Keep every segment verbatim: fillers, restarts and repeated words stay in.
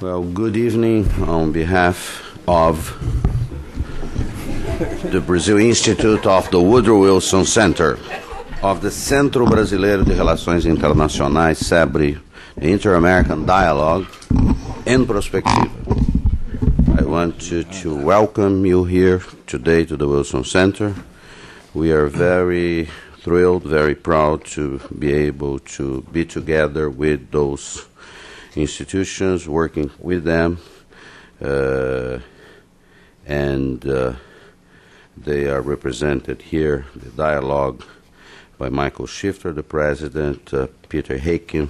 Well, good evening. On behalf of the Brazil Institute, of the Woodrow Wilson Center, of the Centro Brasileiro de Relações Internacionais, CEBRI, the Inter-American Dialogue, and Prospectiva. I want to, to welcome you here today to the Wilson Center. We are very thrilled, very proud to be able to be together with those institutions, working with them, uh, and uh, they are represented here, the dialogue by Michael Schifter, the president, uh, Peter Hakim,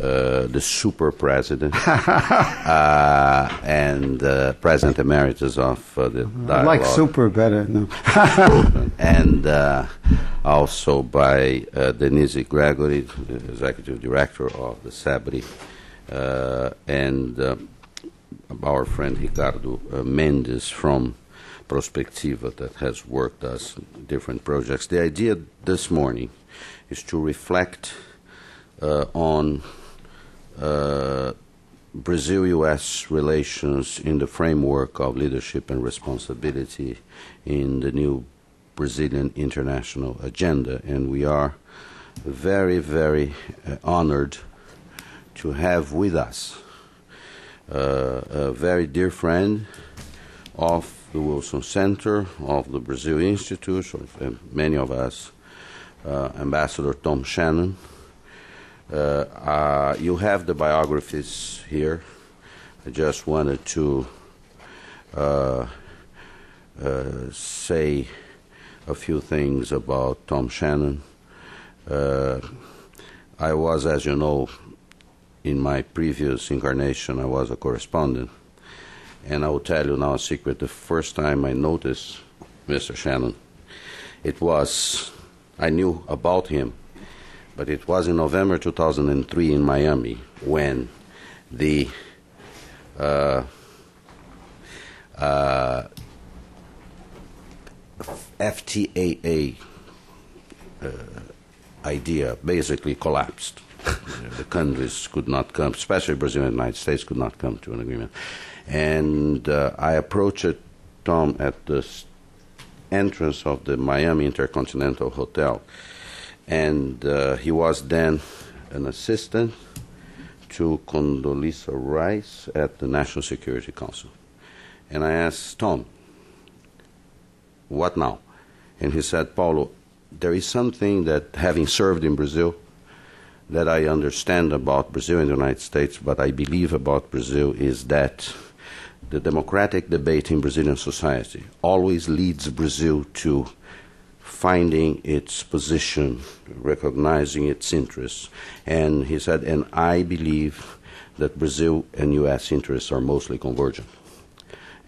uh, the super president, uh, and uh, president emeritus of uh, the dialogue. I like super better. No. And uh, also by uh, Denise Gregory, the executive director of the CEBRI, Uh, and uh, our friend Ricardo uh, Mendes from Prospectiva, that has worked us different projects. The idea this morning is to reflect uh, on uh, Brazil U S relations in the framework of leadership and responsibility in the new Brazilian international agenda. And we are very, very uh, honored to have with us uh, a very dear friend of the Wilson Center, of the Brazil Institute, of uh, many of us, uh, Ambassador Tom Shannon. Uh, uh, you have the biographies here. I just wanted to uh, uh, say a few things about Tom Shannon. Uh, I was, as you know, in my previous incarnation, I was a correspondent. And I will tell you now a secret. The first time I noticed Mister Shannon, it was, I knew about him, but it was in November two thousand three in Miami when the uh, uh, F T A A uh, idea basically collapsed. The countries could not come, especially Brazil and the United States, could not come to an agreement. And uh, I approached Tom at the entrance of the Miami Intercontinental Hotel. And uh, he was then an assistant to Condoleezza Rice at the National Security Council. And I asked Tom, what now? And he said, Paulo, there is something that, having served in Brazil, that I understand about Brazil and the United States, but I believe about Brazil, is that the democratic debate in Brazilian society always leads Brazil to finding its position, recognizing its interests. And he said, and I believe that Brazil and U S interests are mostly convergent.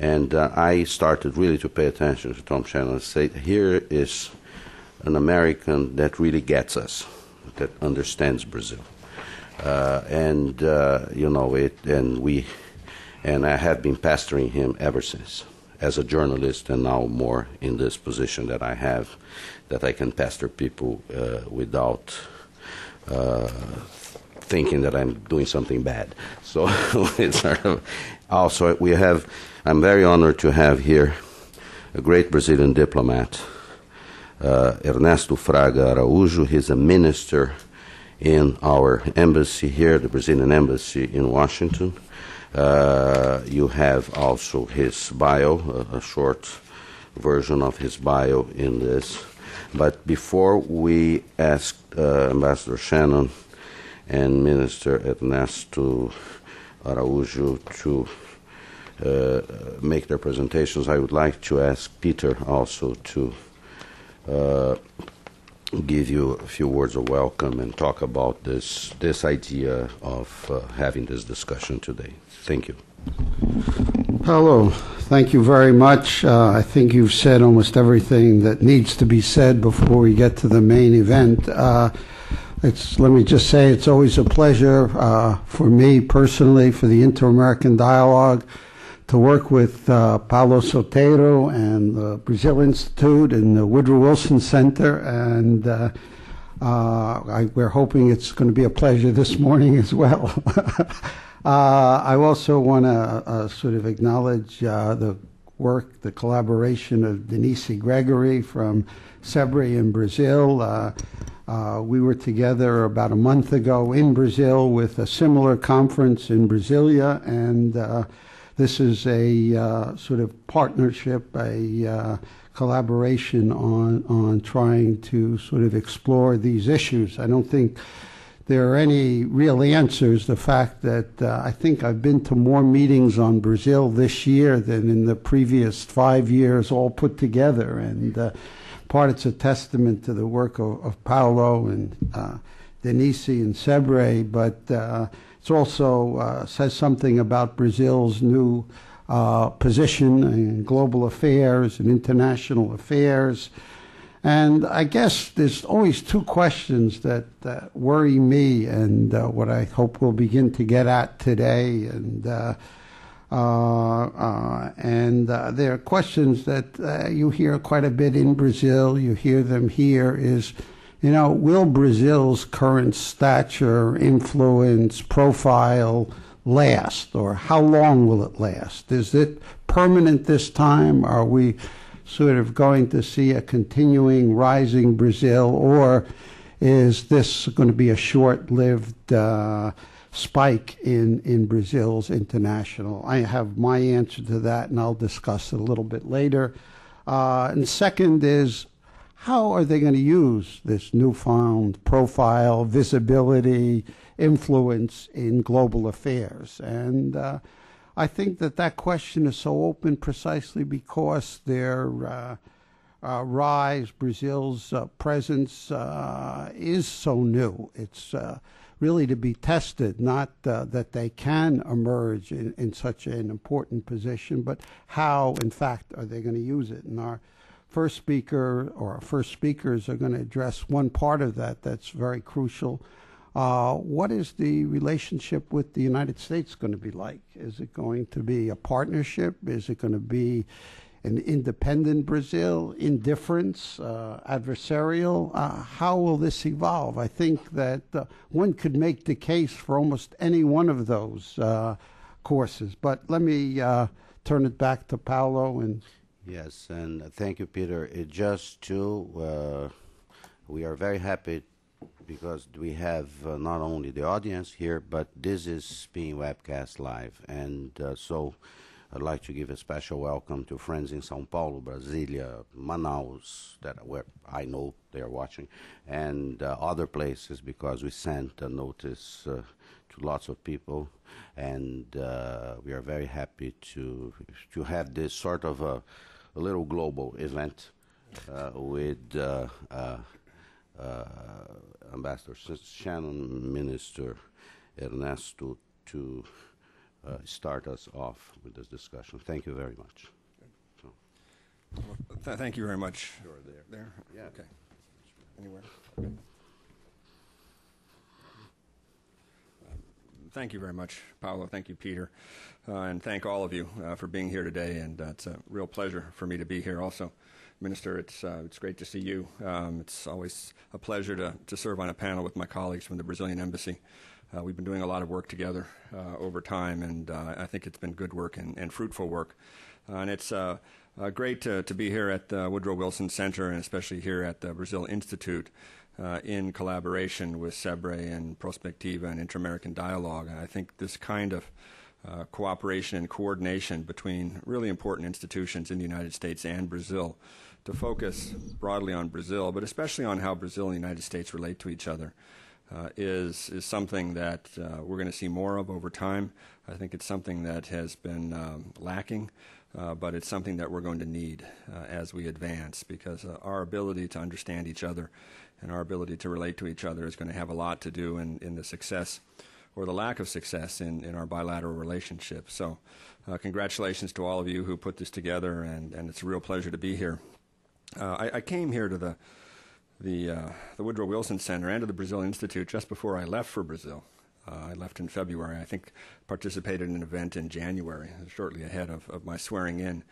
And uh, I started really to pay attention to Tom Shannon and say, here is an American that really gets us, that understands Brazil, uh, and uh, you know it. And we, and I have been pestering him ever since, as a journalist, and now more in this position that I have, that I can pester people uh, without uh, thinking that I'm doing something bad. So it's sort of, also we have. I'm very honored to have here a great Brazilian diplomat. Uh, Ernesto Fraga Araújo. He's a minister in our embassy here, the Brazilian embassy in Washington. Uh, you have also his bio, a, a short version of his bio in this. But before we ask uh, Ambassador Shannon and Minister Ernesto Araújo to uh, make their presentations, I would like to ask Peter also to Uh, give you a few words of welcome and talk about this this idea of uh, having this discussion today. Thank you. Paulo, thank you very much. Uh, I think you've said almost everything that needs to be said before we get to the main event. Uh, it's, let me just say it's always a pleasure uh, for me personally, for the Inter-American Dialogue, to work with uh, Paulo Sotero and the Brazil Institute and the Woodrow Wilson Center, and uh, Uh, I, we're hoping it's going to be a pleasure this morning as well. uh, I also want to uh, sort of acknowledge uh, the work, the collaboration of Denise Gregory from CEBRI in Brazil. Uh, uh, we were together about a month ago in Brazil with a similar conference in Brasilia, and uh, this is a uh, sort of partnership, a uh, collaboration on, on trying to sort of explore these issues. I don't think there are any real answers. The fact that uh, I think I've been to more meetings on Brazil this year than in the previous five years all put together, and uh, part it's a testament to the work of, of Paulo and uh, Denise and Sebre, but uh, it's also uh, says something about Brazil's new Uh, position in global affairs and international affairs. And I guess there's always two questions that uh, worry me, and uh, what I hope we'll begin to get at today. And uh, uh, uh, and uh, there are questions that uh, you hear quite a bit in Brazil, you hear them here, is, you know, will Brazil's current stature, influence, profile last, or how long will it last? Is it permanent this time? Are we sort of going to see a continuing rising Brazil, or is this going to be a short-lived uh, spike in, in Brazil's international? I have my answer to that, and I'll discuss it a little bit later. Uh, and second is, how are they going to use this newfound profile, visibility, influence in global affairs? And uh, I think that that question is so open precisely because their uh, uh, rise, Brazil's uh, presence uh, is so new. It's uh, really to be tested, not uh, that they can emerge in, in such an important position, but how, in fact, are they going to use it? And our first speaker or our first speakers are going to address one part of that that's very crucial. Uh, what is the relationship with the United States going to be like? Is it going to be a partnership? Is it going to be an independent Brazil, indifference, uh, adversarial? Uh, how will this evolve? I think that uh, one could make the case for almost any one of those uh, courses. But let me uh, turn it back to Paulo. And yes, and thank you, Peter. It just to, uh, we are very happy because we have uh, not only the audience here, but this is being webcast live. And uh, so I'd like to give a special welcome to friends in Sao Paulo, Brasilia, Manaus, that where I know they are watching, and uh, other places, because we sent a notice uh, to lots of people. And uh, we are very happy to, to have this sort of a, a little global event uh, with uh, uh, Uh, Ambassador Shannon, Minister Ernesto, to uh, start us off with this discussion. Thank you very much. So. Well, th thank you very much. Sure, there. There? Yeah. Okay. Anywhere? Okay. Thank you very much, Paulo. Thank you, Peter. Uh, and thank all of you uh, for being here today. And uh, it's a real pleasure for me to be here also. Minister, it's, uh, it's great to see you. Um, it's always a pleasure to, to serve on a panel with my colleagues from the Brazilian Embassy. Uh, we've been doing a lot of work together uh, over time, and uh, I think it's been good work and, and fruitful work. Uh, and it's uh, uh, great to, to be here at the Woodrow Wilson Center, and especially here at the Brazil Institute, uh, in collaboration with CEBRI and Prospectiva and Inter-American Dialogue. And I think this kind of Uh, cooperation and coordination between really important institutions in the United States and Brazil to focus broadly on Brazil, but especially on how Brazil and the United States relate to each other, uh, is, is something that uh, we're going to see more of over time. I think it's something that has been um, lacking, uh, but it's something that we're going to need uh, as we advance, because uh, our ability to understand each other and our ability to relate to each other is going to have a lot to do in, in the success or the lack of success in, in our bilateral relationship. So uh, congratulations to all of you who put this together, and, and it's a real pleasure to be here. Uh, I, I came here to the, the, uh, the Woodrow Wilson Center and to the Brazil Institute just before I left for Brazil. Uh, I left in February. I think participated in an event in January, shortly ahead of, of my swearing in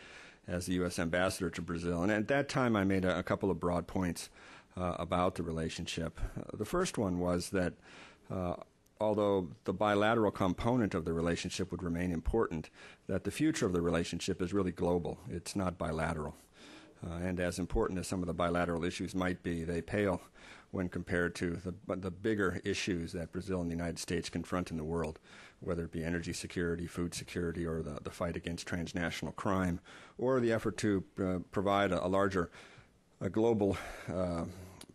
as the U S ambassador to Brazil. And at that time I made a, a couple of broad points uh, about the relationship. Uh, the first one was that uh, although the bilateral component of the relationship would remain important, that the future of the relationship is really global. It's not bilateral. Uh, and as important as some of the bilateral issues might be, they pale when compared to the, the bigger issues that Brazil and the United States confront in the world, whether it be energy security, food security, or the, the fight against transnational crime, or the effort to uh, provide a, a larger a global uh,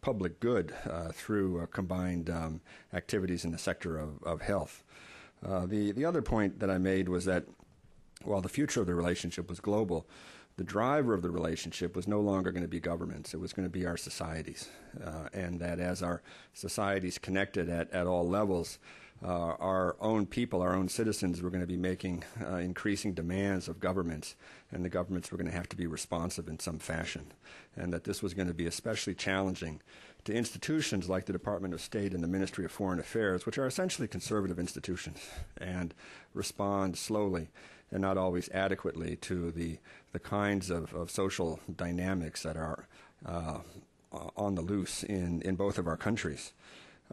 public good uh, through uh, combined um, activities in the sector of, of health. Uh, the, the other point that I made was that while the future of the relationship was global, the driver of the relationship was no longer going to be governments. It was going to be our societies. Uh, and that as our societies connected at, at all levels, uh, our own people, our own citizens were going to be making uh, increasing demands of governments, and the governments were going to have to be responsive in some fashion. And that this was going to be especially challenging to institutions like the Department of State and the Ministry of Foreign Affairs, which are essentially conservative institutions and respond slowly and not always adequately to the, the kinds of, of social dynamics that are uh, on the loose in, in both of our countries.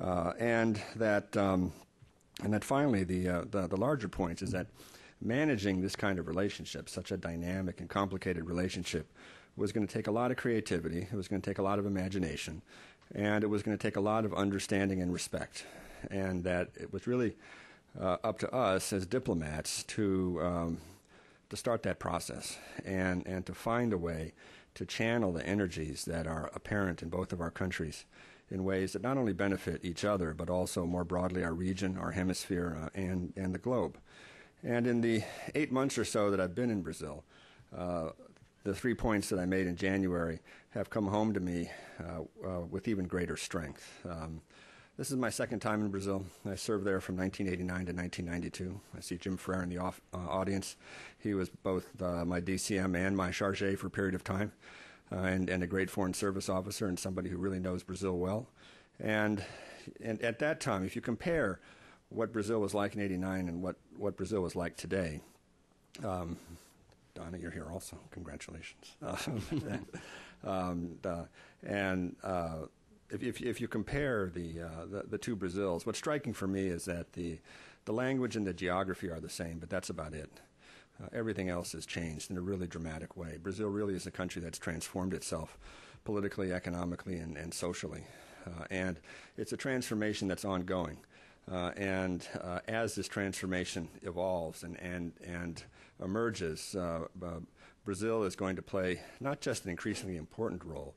Uh, and that um, and that finally, the, uh, the, the larger point is that managing this kind of relationship, such a dynamic and complicated relationship, was going to take a lot of creativity, it was going to take a lot of imagination, and it was going to take a lot of understanding and respect. And that it was really Uh, up to us as diplomats to um, to start that process and, and to find a way to channel the energies that are apparent in both of our countries in ways that not only benefit each other, but also more broadly our region, our hemisphere, uh, and, and the globe. And in the eight months or so that I've been in Brazil, uh, the three points that I made in January have come home to me uh, uh, with even greater strength. Um, This is my second time in Brazil. I served there from nineteen eighty-nine to nineteen ninety-two. I see Jim Frere in the off, uh, audience. He was both uh, my D C M and my chargé for a period of time, uh, and, and a great foreign service officer and somebody who really knows Brazil well. And, and at that time, if you compare what Brazil was like in eighty-nine and what, what Brazil was like today, um, Donna, you're here also. Congratulations. Uh, um, uh, and... Uh, If, if, if you compare the, uh, the the two Brazils, what's striking for me is that the the language and the geography are the same, but that's about it. Uh, everything else has changed in a really dramatic way. Brazil really is a country that's transformed itself politically, economically, and, and socially. Uh, and it's a transformation that's ongoing. Uh, and uh, as this transformation evolves and, and, and emerges, uh, uh, Brazil is going to play not just an increasingly important role,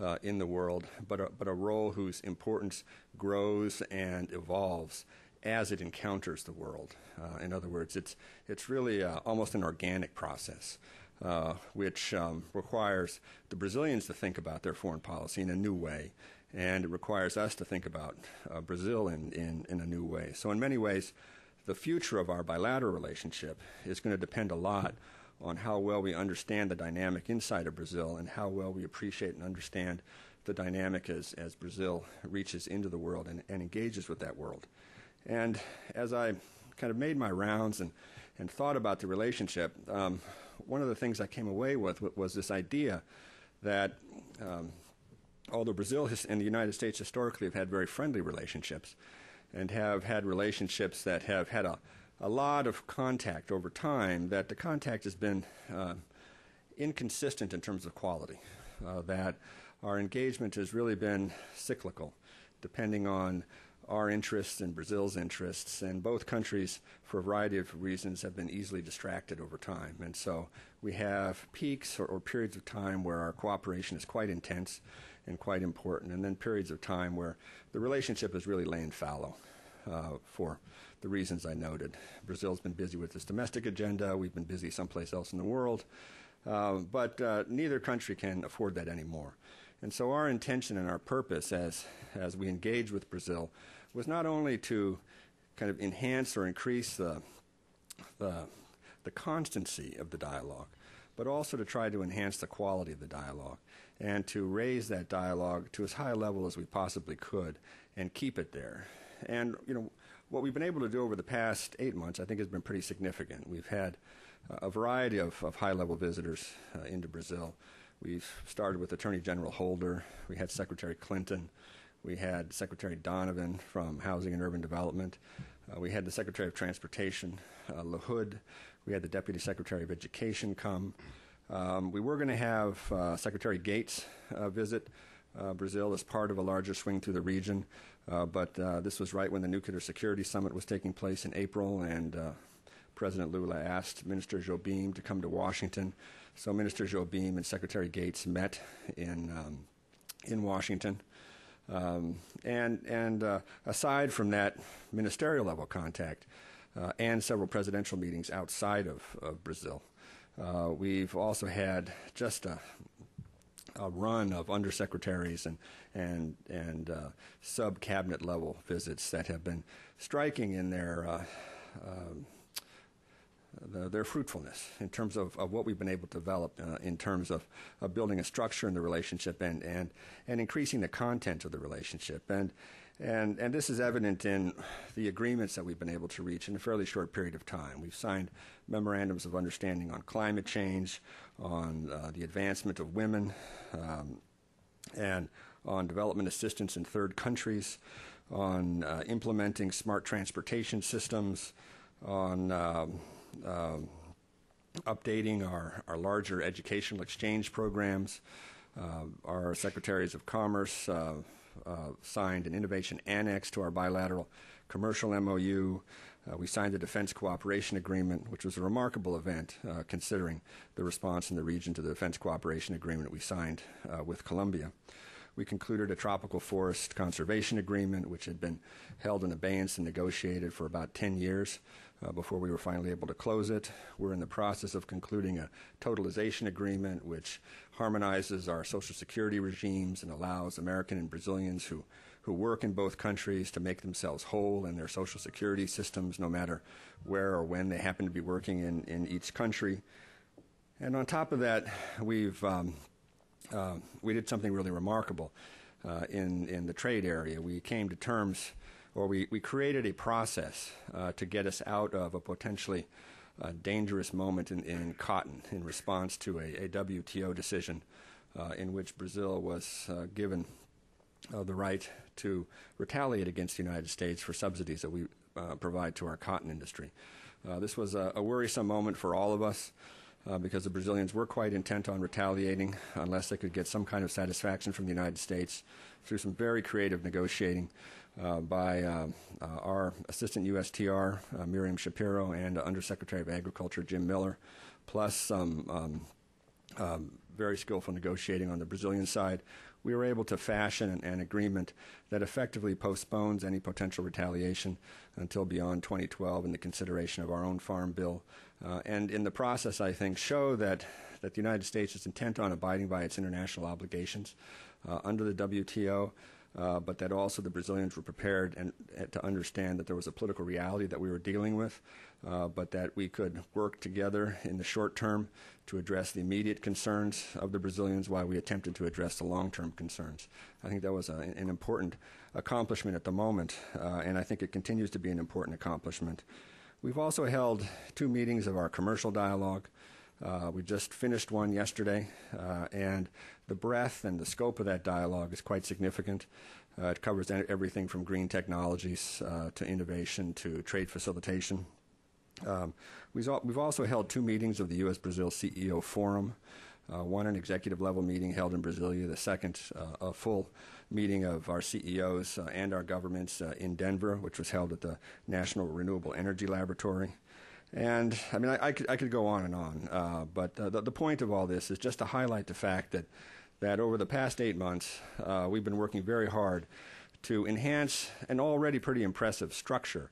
Uh, in the world, but a, but a role whose importance grows and evolves as it encounters the world. Uh, in other words, it's, it's really uh, almost an organic process, uh, which um, requires the Brazilians to think about their foreign policy in a new way, and it requires us to think about uh, Brazil in, in, in a new way. So in many ways, the future of our bilateral relationship is going to depend a lot on how well we understand the dynamic inside of Brazil and how well we appreciate and understand the dynamic as, as Brazil reaches into the world and, and engages with that world. And as I kind of made my rounds and, and thought about the relationship, um, one of the things I came away with was this idea that um, although Brazil and the United States historically have had very friendly relationships and have had relationships that have had a a lot of contact over time, that the contact has been uh, inconsistent in terms of quality, uh, that our engagement has really been cyclical, depending on our interests and Brazil's interests, and both countries, for a variety of reasons, have been easily distracted over time. And so we have peaks or, or periods of time where our cooperation is quite intense and quite important, and then periods of time where the relationship is really laying fallow uh, for the reasons I noted. Brazil's been busy with its domestic agenda. We've been busy someplace else in the world. Uh, but uh, neither country can afford that anymore. And so our intention and our purpose as, as we engage with Brazil was not only to kind of enhance or increase the, the, the constancy of the dialogue, but also to try to enhance the quality of the dialogue and to raise that dialogue to as high a level as we possibly could and keep it there. And, you know, what we've been able to do over the past eight months, I think, has been pretty significant. We've had uh, a variety of, of high-level visitors uh, into Brazil. We've started with Attorney General Holder. We had Secretary Clinton. We had Secretary Donovan from Housing and Urban Development. Uh, we had the Secretary of Transportation, uh, LaHood. We had the Deputy Secretary of Education come. Um, we were going to have uh, Secretary Gates uh, visit uh, Brazil as part of a larger swing through the region, uh, but uh, this was right when the Nuclear Security Summit was taking place in April, and uh, President Lula asked Minister Jobim to come to Washington. So Minister Jobim and Secretary Gates met in, um, in Washington. Um, and and uh, aside from that ministerial level contact uh, and several presidential meetings outside of, of Brazil, Uh, we've also had just a, a run of undersecretaries and and and uh, sub-cabinet level visits that have been striking in their uh, uh, the, their fruitfulness in terms of, of what we've been able to develop uh, in terms of, of building a structure in the relationship and and and increasing the content of the relationship, and and and this is evident in the agreements that we've been able to reach in a fairly short period of time. We've signed memorandums of understanding on climate change, on uh, the advancement of women, um, and on development assistance in third countries, on uh, implementing smart transportation systems, on um, um, updating our, our larger educational exchange programs. Uh, our Secretaries of Commerce uh, Uh, signed an innovation annex to our bilateral commercial M O U. Uh, we signed a defense cooperation agreement, which was a remarkable event uh, considering the response in the region to the defense cooperation agreement we signed uh, with Colombia. We concluded a tropical forest conservation agreement, which had been held in abeyance and negotiated for about ten years uh, before we were finally able to close it. We're in the process of concluding a totalization agreement, which harmonizes our social security regimes and allows American and Brazilians who, who work in both countries to make themselves whole in their social security systems, no matter where or when they happen to be working in, in each country. And on top of that, we've um, Uh, we did something really remarkable uh, in, in the trade area. We came to terms, or we, we created a process uh, to get us out of a potentially uh, dangerous moment in, in cotton in response to a, a W T O decision uh, in which Brazil was uh, given uh, the right to retaliate against the United States for subsidies that we uh, provide to our cotton industry. Uh, this was a, a worrisome moment for all of us, Uh, because the Brazilians were quite intent on retaliating unless they could get some kind of satisfaction from the United States through some very creative negotiating uh, by uh, uh, our assistant U S T R, uh, Miriam Shapiro, and uh, Undersecretary of Agriculture, Jim Miller, plus some um, um, um, very skillful negotiating on the Brazilian side. We were able to fashion an, an agreement that effectively postpones any potential retaliation until beyond twenty twelve in the consideration of our own farm bill. Uh, and in the process, I think, show that, that the United States is intent on abiding by its international obligations uh, under the W T O, uh, but that also the Brazilians were prepared and, and to understand that there was a political reality that we were dealing with, uh, but that we could work together in the short term to address the immediate concerns of the Brazilians while we attempted to address the long-term concerns. I think that was a, an important accomplishment at the moment, uh, and I think it continues to be an important accomplishment. We've also held two meetings of our commercial dialogue. Uh, we just finished one yesterday, uh, and the breadth and the scope of that dialogue is quite significant. Uh, it covers everything from green technologies uh, to innovation to trade facilitation. Um, we've also held two meetings of the U S Brazil C E O Forum, uh, one an executive-level meeting held in Brasilia, the second uh, a full meeting of our C E Os uh, and our governments uh, in Denver, which was held at the National Renewable Energy Laboratory. And, I mean, I, I, could, I could go on and on, uh, but uh, the, the point of all this is just to highlight the fact that, that over the past eight months, uh, we've been working very hard to enhance an already pretty impressive structure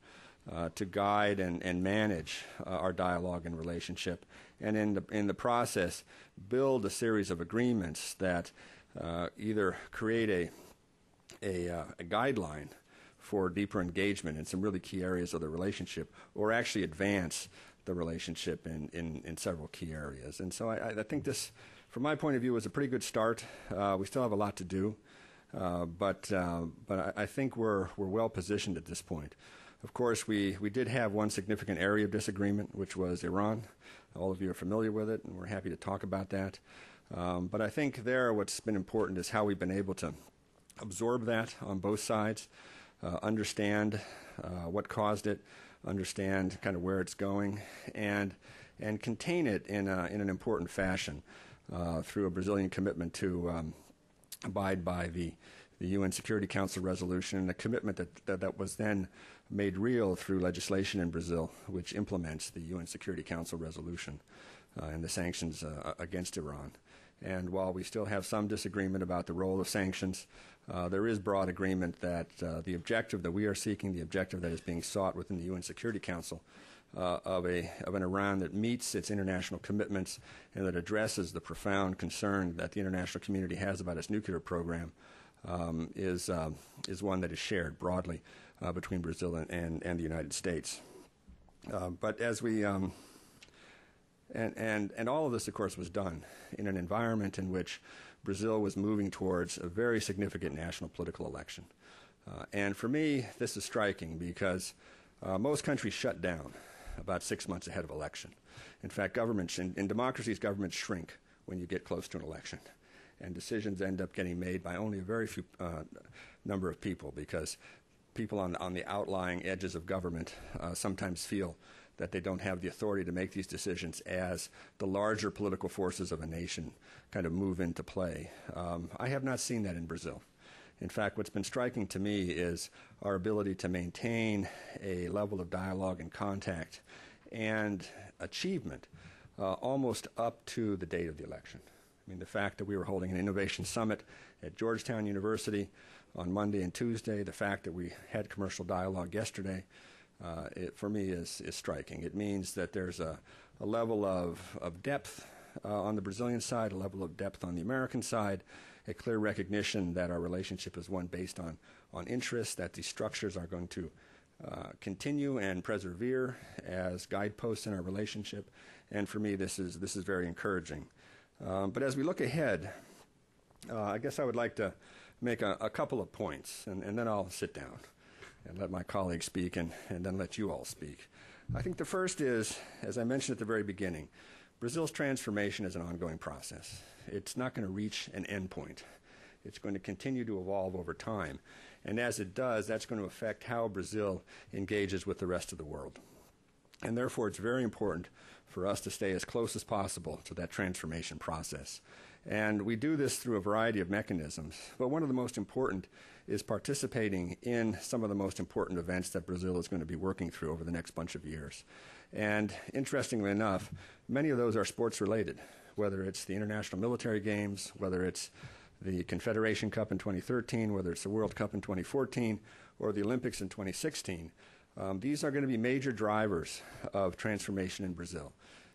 uh, to guide and, and manage uh, our dialogue and relationship, and in the, in the process build a series of agreements that uh, either create a A, uh, a guideline for deeper engagement in some really key areas of the relationship, or actually advance the relationship in, in, in several key areas. And so I, I think this, from my point of view, was a pretty good start. Uh, we still have a lot to do, uh, but, uh, but I, I think we're, we're well positioned at this point. Of course, we, we did have one significant area of disagreement, which was Iran. All of you are familiar with it, and we're happy to talk about that. Um, but I think there what's been important is how we've been able to absorb that on both sides, uh, understand uh, what caused it, understand kind of where it's going, and and contain it in a, in an important fashion uh, through a Brazilian commitment to um, abide by the the U N Security Council resolution, and a commitment that, that that was then made real through legislation in Brazil, which implements the U N Security Council resolution uh, and the sanctions uh, against Iran. And while we still have some disagreement about the role of sanctions, uh, there is broad agreement that uh, the objective that we are seeking, the objective that is being sought within the U N Security Council, uh, of a of an Iran that meets its international commitments and that addresses the profound concern that the international community has about its nuclear program, um, is uh, is one that is shared broadly uh, between Brazil and, and, and the United States. Uh, but as we um, And, and, and all of this, of course, was done in an environment in which Brazil was moving towards a very significant national political election. Uh, and for me, this is striking because uh, most countries shut down about six months ahead of election. In fact, governments, in, in democracies, governments shrink when you get close to an election. And decisions end up getting made by only a very few uh, number of people, because people on, on the outlying edges of government uh, sometimes feel that they don't have the authority to make these decisions as the larger political forces of a nation kind of move into play. Um, I have not seen that in Brazil. In fact, what's been striking to me is our ability to maintain a level of dialogue and contact and achievement uh, almost up to the date of the election. I mean, the fact that we were holding an innovation summit at Georgetown University on Monday and Tuesday, the fact that we had commercial dialogue yesterday, Uh, it, for me, is, is striking. It means that there's a, a level of, of depth uh, on the Brazilian side, a level of depth on the American side, a clear recognition that our relationship is one based on, on interest, that these structures are going to uh, continue and persevere as guideposts in our relationship. And for me, this is, this is very encouraging. Um, but as we look ahead, uh, I guess I would like to make a, a couple of points, and, and then I'll sit down and let my colleagues speak, and, and then let you all speak. I think the first is, as I mentioned at the very beginning, Brazil's transformation is an ongoing process. It's not going to reach an end point. It's going to continue to evolve over time. And as it does, that's going to affect how Brazil engages with the rest of the world. And therefore, it's very important for us to stay as close as possible to that transformation process. And we do this through a variety of mechanisms. But one of the most important is participating in some of the most important events that Brazil is going to be working through over the next bunch of years. And interestingly enough, many of those are sports-related, whether it's the International Military Games, whether it's the Confederation Cup in twenty thirteen, whether it's the World Cup in twenty fourteen, or the Olympics in twenty sixteen. Um, these are going to be major drivers of transformation in Brazil.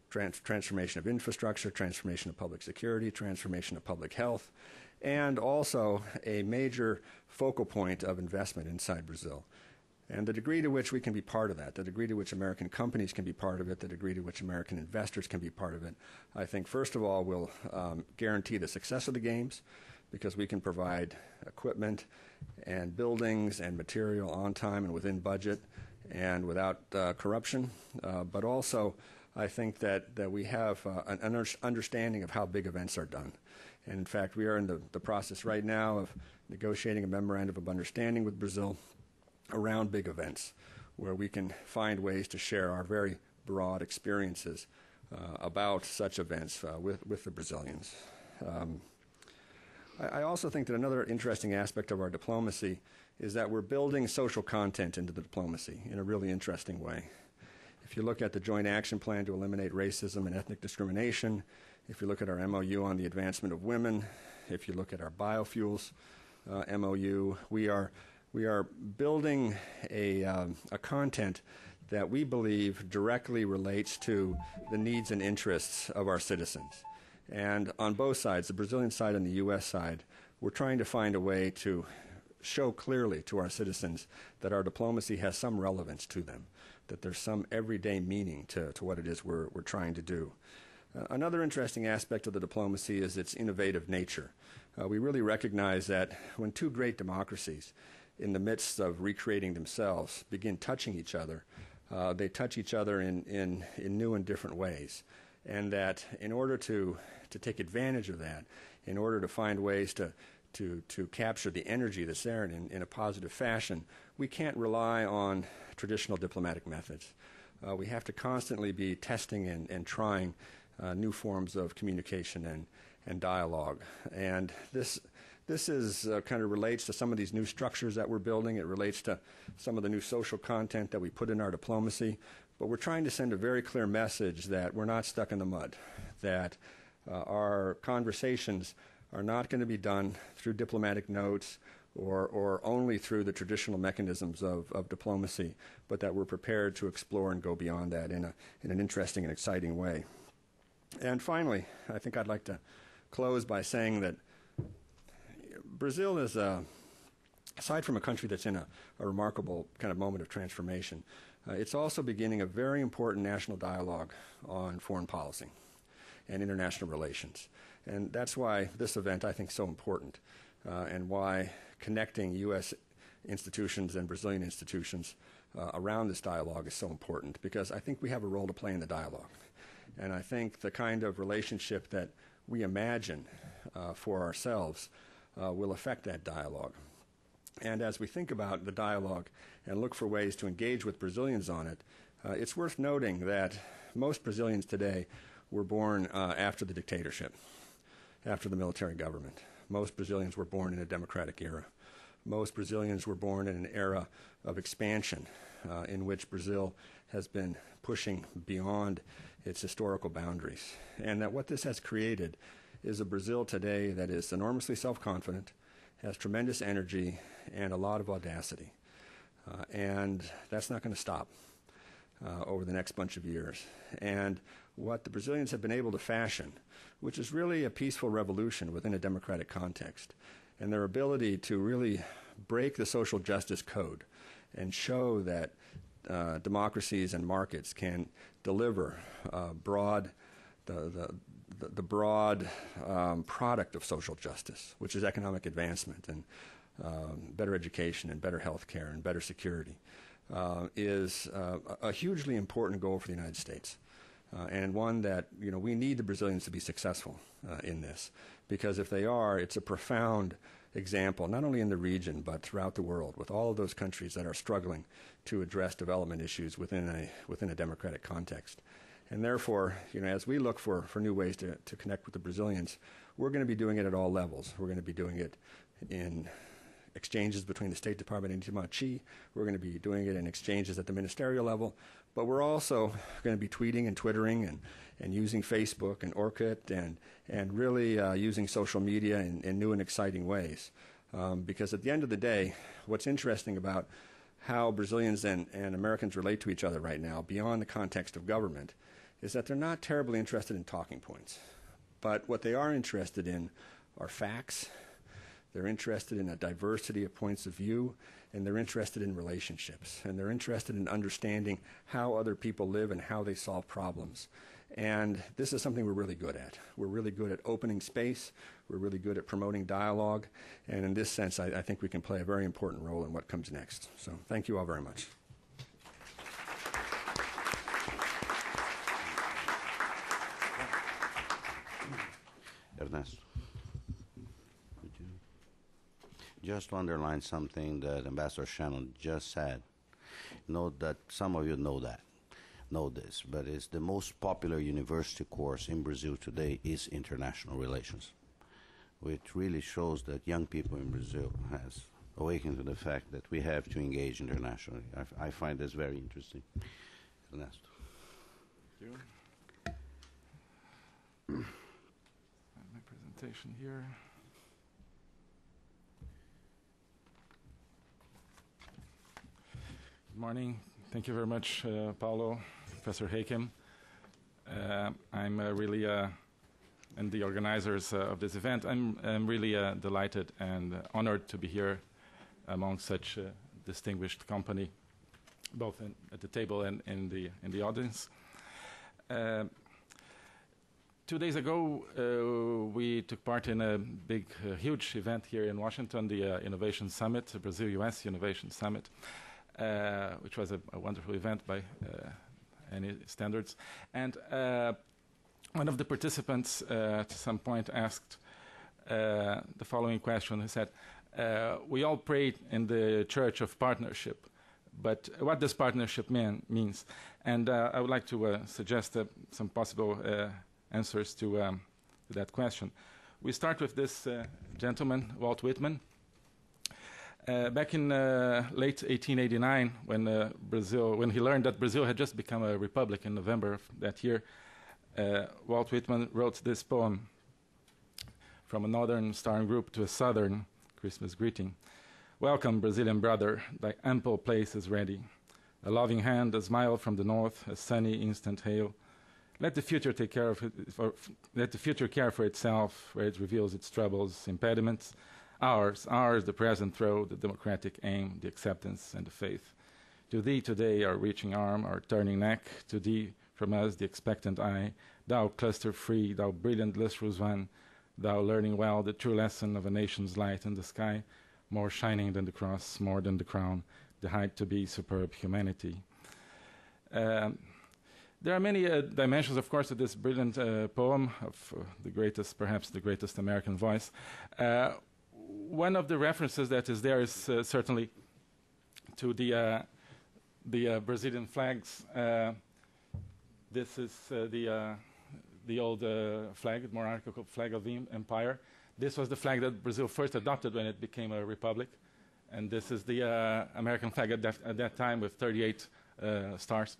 Trans- transformation of infrastructure, transformation of public security, transformation of public health, and also a major focal point of investment inside Brazil. And the degree to which we can be part of that, the degree to which American companies can be part of it, the degree to which American investors can be part of it, I think, first of all, will um, guarantee the success of the Games, because we can provide equipment and buildings and material on time and within budget and without uh, corruption, uh, but also I think that, that we have uh, an under understanding of how big events are done. And in fact, we are in the, the process right now of negotiating a memorandum of understanding with Brazil around big events, where we can find ways to share our very broad experiences uh, about such events uh, with, with the Brazilians. Um, I, I also think that another interesting aspect of our diplomacy is that we're building social content into the diplomacy in a really interesting way. If you look at the Joint Action Plan to Eliminate Racism and Ethnic Discrimination, if you look at our M O U on the advancement of women, if you look at our biofuels uh, M O U, we are, we are building a, um, a content that we believe directly relates to the needs and interests of our citizens. And on both sides, the Brazilian side and the U S side, we're trying to find a way to show clearly to our citizens that our diplomacy has some relevance to them, that there's some everyday meaning to, to what it is we're, we're trying to do. Uh, another interesting aspect of the diplomacy is its innovative nature. Uh, we really recognize that when two great democracies, in the midst of recreating themselves, begin touching each other, uh, they touch each other in, in, in new and different ways. and that in order to, to take advantage of that, in order to find ways to, to, to capture the energy that's there in, in a positive fashion, we can't rely on traditional diplomatic methods. Uh, we have to constantly be testing and, and trying uh, new forms of communication and, and dialogue. And this, this is, uh, kind of relates to some of these new structures that we're building. It relates to some of the new social content that we put in our diplomacy. But we're trying to send a very clear message that we're not stuck in the mud, that uh, our conversations are not going to be done through diplomatic notes or, or only through the traditional mechanisms of, of diplomacy, but that we're prepared to explore and go beyond that in, a, in an interesting and exciting way. And finally, I think I'd like to close by saying that Brazil is, a, aside from a country that's in a, a remarkable kind of moment of transformation, uh, it's also beginning a very important national dialogue on foreign policy and international relations. And that's why this event, I think, is so important. Uh, and why connecting U S institutions and Brazilian institutions uh, around this dialogue is so important, because I think we have a role to play in the dialogue. And I think the kind of relationship that we imagine uh, for ourselves uh, will affect that dialogue. And as we think about the dialogue and look for ways to engage with Brazilians on it, uh, it's worth noting that most Brazilians today were born uh, after the dictatorship, after the military government. Most Brazilians were born in a democratic era. Most Brazilians were born in an era of expansion uh, in which Brazil has been pushing beyond its historical boundaries. And that what this has created is a Brazil today that is enormously self-confident, has tremendous energy, and a lot of audacity. Uh, and that's not going to stop uh, over the next bunch of years. And what the Brazilians have been able to fashion, which is really a peaceful revolution within a democratic context, and their ability to really break the social justice code and show that uh, democracies and markets can deliver uh, broad, the, the, the broad um, product of social justice, which is economic advancement and um, better education and better health care and better security, uh, is uh, a hugely important goal for the United States. Uh, and one that, you know, we need the Brazilians to be successful uh, in this, because if they are, it's a profound example, not only in the region, but throughout the world, with all of those countries that are struggling to address development issues within a, within a democratic context. And therefore, you know, as we look for, for new ways to, to connect with the Brazilians, we're going to be doing it at all levels. We're going to be doing it in exchanges between the State Department and Itamaraty. We're going to be doing it in exchanges at the ministerial level. But we're also going to be tweeting and twittering and, and using Facebook and ORCID and, and really uh, using social media in, in new and exciting ways. Um, because at the end of the day, what's interesting about how Brazilians and, and Americans relate to each other right now, beyond the context of government, is that they're not terribly interested in talking points. But what they are interested in are facts. They're interested in a diversity of points of view. And they're interested in relationships, and they're interested in understanding how other people live and how they solve problems. And this is something we're really good at. We're really good at opening space. We're really good at promoting dialogue. And in this sense, I, I think we can play a very important role in what comes next. So thank you all very much. Ernesto. Just to underline something that Ambassador Shannon just said. Note that some of you know that, know this, but it's the most popular university course in Brazil today is international relations, which really shows that young people in Brazil has awakened to the fact that we have to engage internationally. I, I find this very interesting. Ernesto. Thank you. My presentation here. Good morning. Thank you very much, uh, Paulo, Professor Hakim. Uh, I'm uh, really, uh, and the organizers uh, of this event, I'm, I'm really uh, delighted and uh, honored to be here among such uh, distinguished company, both in, at the table and in the, in the audience. Uh, two days ago, uh, we took part in a big, uh, huge event here in Washington, the uh, Innovation Summit, the Brazil U S Innovation Summit. Uh, which was a, a wonderful event by uh, any standards. And uh, one of the participants uh, at some point asked uh, the following question. He said, uh, we all pray in the church of partnership, but what does partnership mean, means? And uh, I would like to uh, suggest uh, some possible uh, answers to, um, to that question. We start with this uh, gentleman, Walt Whitman. Uh, back in uh, late eighteen eighty-nine, when uh, Brazil, when he learned that Brazil had just become a republic in November of that year, uh, Walt Whitman wrote this poem, "From a Northern Starring Group to a Southern Christmas Greeting." Welcome, Brazilian brother, thy ample place is ready. A loving hand, a smile from the north, a sunny instant hail. Let the future take care of it, for, let the future care for itself, where it reveals its troubles, impediments. Ours, ours, the present throw, the democratic aim, the acceptance, and the faith. To thee today our reaching arm, our turning neck. To thee from us the expectant eye. Thou cluster free, thou brilliant lustrous one. Thou learning well the true lesson of a nation's light in the sky. More shining than the cross, more than the crown. The height to be superb humanity. Um, there are many uh, dimensions, of course, to this brilliant uh, poem of uh, the greatest, perhaps the greatest American voice. Uh, One of the references that is there is uh, certainly to the uh, the uh, Brazilian flags. Uh, this is uh, the uh, the old uh, flag, the monarchical flag of the empire. This was the flag that Brazil first adopted when it became a republic, and this is the uh, American flag at that, at that time with thirty-eight uh, stars,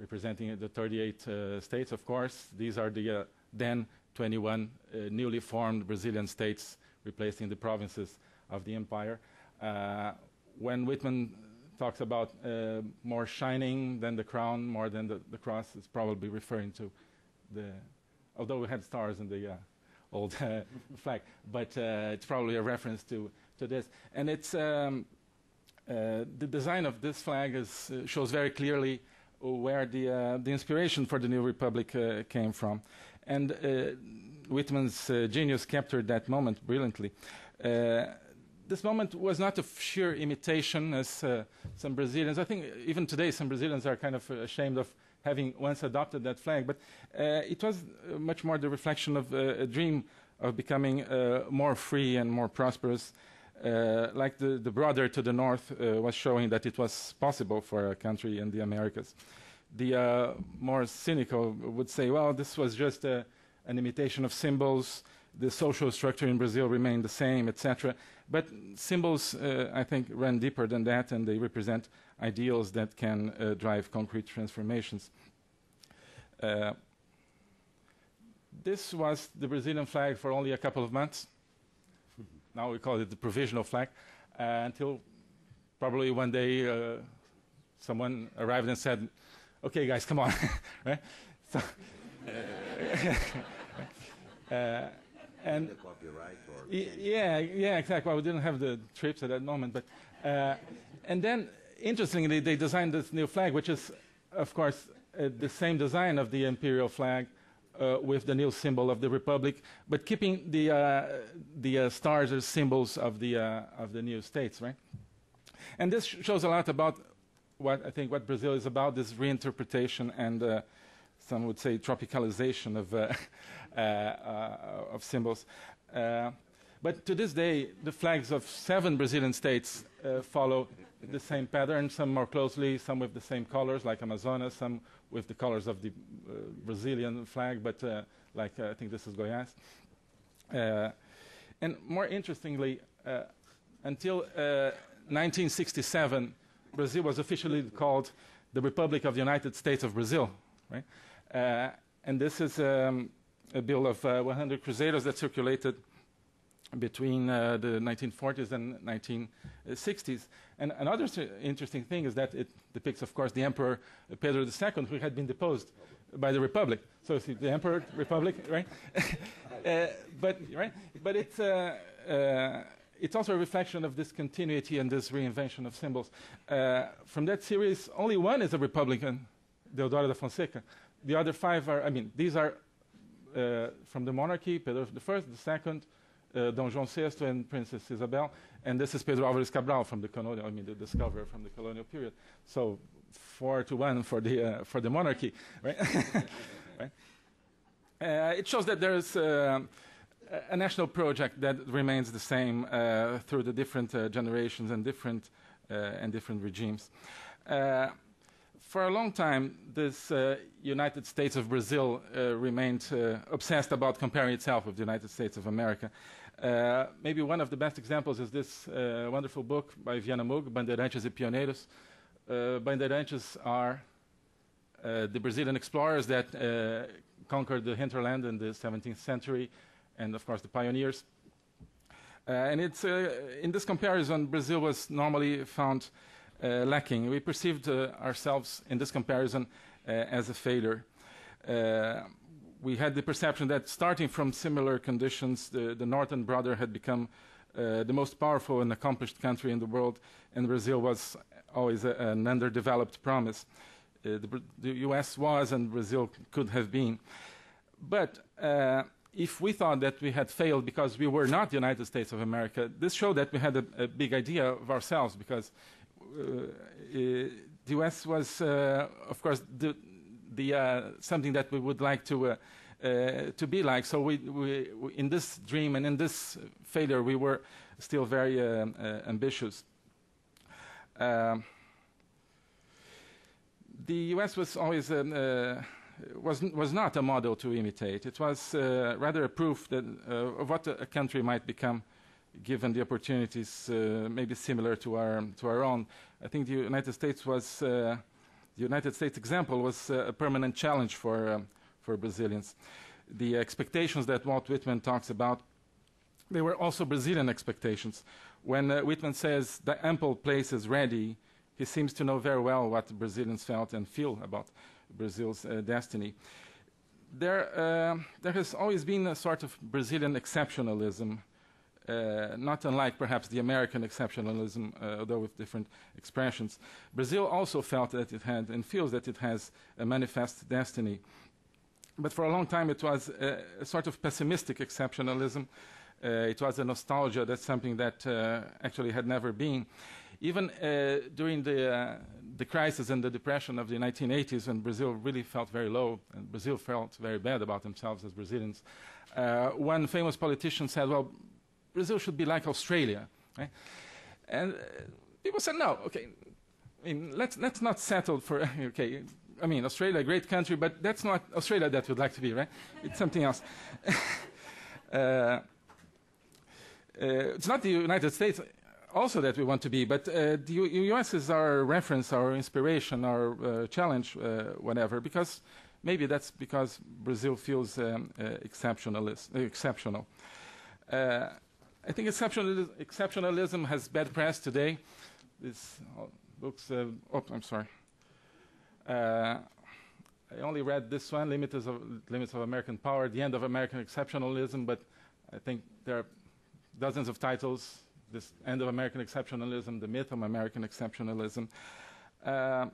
representing the thirty-eight uh, states. Of course, these are the uh, then twenty-one uh, newly formed Brazilian states, replacing the provinces of the empire. Uh, when Whitman talks about uh, more shining than the crown, more than the, the cross, it's probably referring to the, although we had stars in the uh, old uh, flag, but uh, it's probably a reference to, to this. And it's, um, uh, the design of this flag is, uh, shows very clearly where the, uh, the inspiration for the new republic uh, came from. And uh, Whitman's uh, genius captured that moment brilliantly. Uh, this moment was not a sheer imitation, as uh, some Brazilians, I think even today some Brazilians are kind of ashamed of having once adopted that flag, but uh, it was uh, much more the reflection of uh, a dream of becoming uh, more free and more prosperous, uh, like the, the brother to the north uh, was showing that it was possible for a country in the Americas. The uh, more cynical would say, well, this was just uh, an imitation of symbols. The social structure in Brazil remained the same, et cetera. But symbols, uh, I think, run deeper than that, and they represent ideals that can uh, drive concrete transformations. Uh, this was the Brazilian flag for only a couple of months. Now we call it the provisional flag, uh, until probably one day uh, someone arrived and said, okay, guys, come on. Right? So uh, and copyright or yeah, yeah, exactly. Well, we didn't have the trips at that moment, but uh, and then interestingly, they designed this new flag, which is, of course, uh, the same design of the imperial flag uh, with the new symbol of the republic, but keeping the uh, the uh, stars as symbols of the uh, of the new states, right? And this sh shows a lot about what I think what Brazil is about, this reinterpretation and uh, some would say tropicalization of uh, uh, uh, of symbols. Uh, but to this day, the flags of seven Brazilian states uh, follow the same pattern, some more closely, some with the same colors, like Amazonas, some with the colors of the uh, Brazilian flag, but uh, like uh, I think this is Goiás. Uh, and more interestingly, uh, until uh, nineteen sixty-seven, Brazil was officially called the Republic of the United States of Brazil, right? Uh, and this is um, a bill of uh, one hundred crusaders that circulated between uh, the nineteen forties and nineteen sixties. And another interesting thing is that it depicts, of course, the Emperor Pedro the Second, who had been deposed by the Republic. So see, the Emperor, Republic, right? uh, but right? But it's... Uh, uh, It's also a reflection of this continuity and this reinvention of symbols. Uh, from that series, only one is a Republican, Deodoro da Fonseca. The other five are, I mean, these are uh, from the monarchy, Pedro the First, the Second, uh, Don Juan the Sixth, and Princess Isabel. And this is Pedro Álvares Cabral from the colonial, I mean, the discoverer from the colonial period. So four to one for the, uh, for the monarchy, right? Right? Uh, it shows that there is uh, a national project that remains the same uh, through the different uh, generations and different uh, and different regimes. Uh, for a long time, this uh, United States of Brazil uh, remained uh, obsessed about comparing itself with the United States of America. Uh, maybe one of the best examples is this uh, wonderful book by Viana Mug, Bandeirantes e Pioneiros. Uh, Bandeirantes are uh, the Brazilian explorers that uh, conquered the hinterland in the seventeenth century, and of course the pioneers. Uh, and it's, uh, in this comparison, Brazil was normally found uh, lacking. We perceived uh, ourselves in this comparison uh, as a failure. Uh, we had the perception that starting from similar conditions, the, the Northern Brother had become uh, the most powerful and accomplished country in the world, and Brazil was always a, an underdeveloped promise. Uh, the, the U S was and Brazil could have been. But uh, if we thought that we had failed because we were not the United States of America, this showed that we had a, a big idea of ourselves, because uh, the U S was, uh, of course, the, the, uh, something that we would like to, uh, uh, to be like. So we, we, in this dream and in this failure, we were still very uh, uh, ambitious. Um, The U S was always um, uh, was was not a model to imitate. It was uh, rather a proof that, uh, of what a country might become, given the opportunities, uh, maybe similar to our to our own. I think the United States was uh, the United States example was uh, a permanent challenge for um, for Brazilians. The expectations that Walt Whitman talks about, they were also Brazilian expectations. When uh, Whitman says the ample place is ready, he seems to know very well what Brazilians felt and feel about Brazil's uh, destiny. There, uh, there has always been a sort of Brazilian exceptionalism, uh, not unlike perhaps the American exceptionalism, uh, although with different expressions. Brazil also felt that it had and feels that it has a manifest destiny. But for a long time it was a, a sort of pessimistic exceptionalism. Uh, it was a nostalgia. That's something that uh, actually had never been. Even uh, during the, uh, the crisis and the depression of the nineteen eighties, when Brazil really felt very low, and Brazil felt very bad about themselves as Brazilians, uh, one famous politician said, well, Brazil should be like Australia, right? And uh, people said, no, okay, I mean, let's, let's not settle for, okay, I mean, Australia, a great country, but that's not Australia that we'd like to be, right? It's something else. uh, Uh, it's not the United States also that we want to be, but uh, the U S is our reference, our inspiration, our uh, challenge, uh, whatever, because maybe that's because Brazil feels um, uh, exceptionalist, uh, exceptional. Uh, I think exceptionalism, exceptionalism has bad press today. This looks, uh, oh, I'm sorry. Uh, I only read this one, Limits of, Limits of American Power, The End of American Exceptionalism, but I think there are dozens of titles, this End of American Exceptionalism, The Myth of American Exceptionalism. Uh,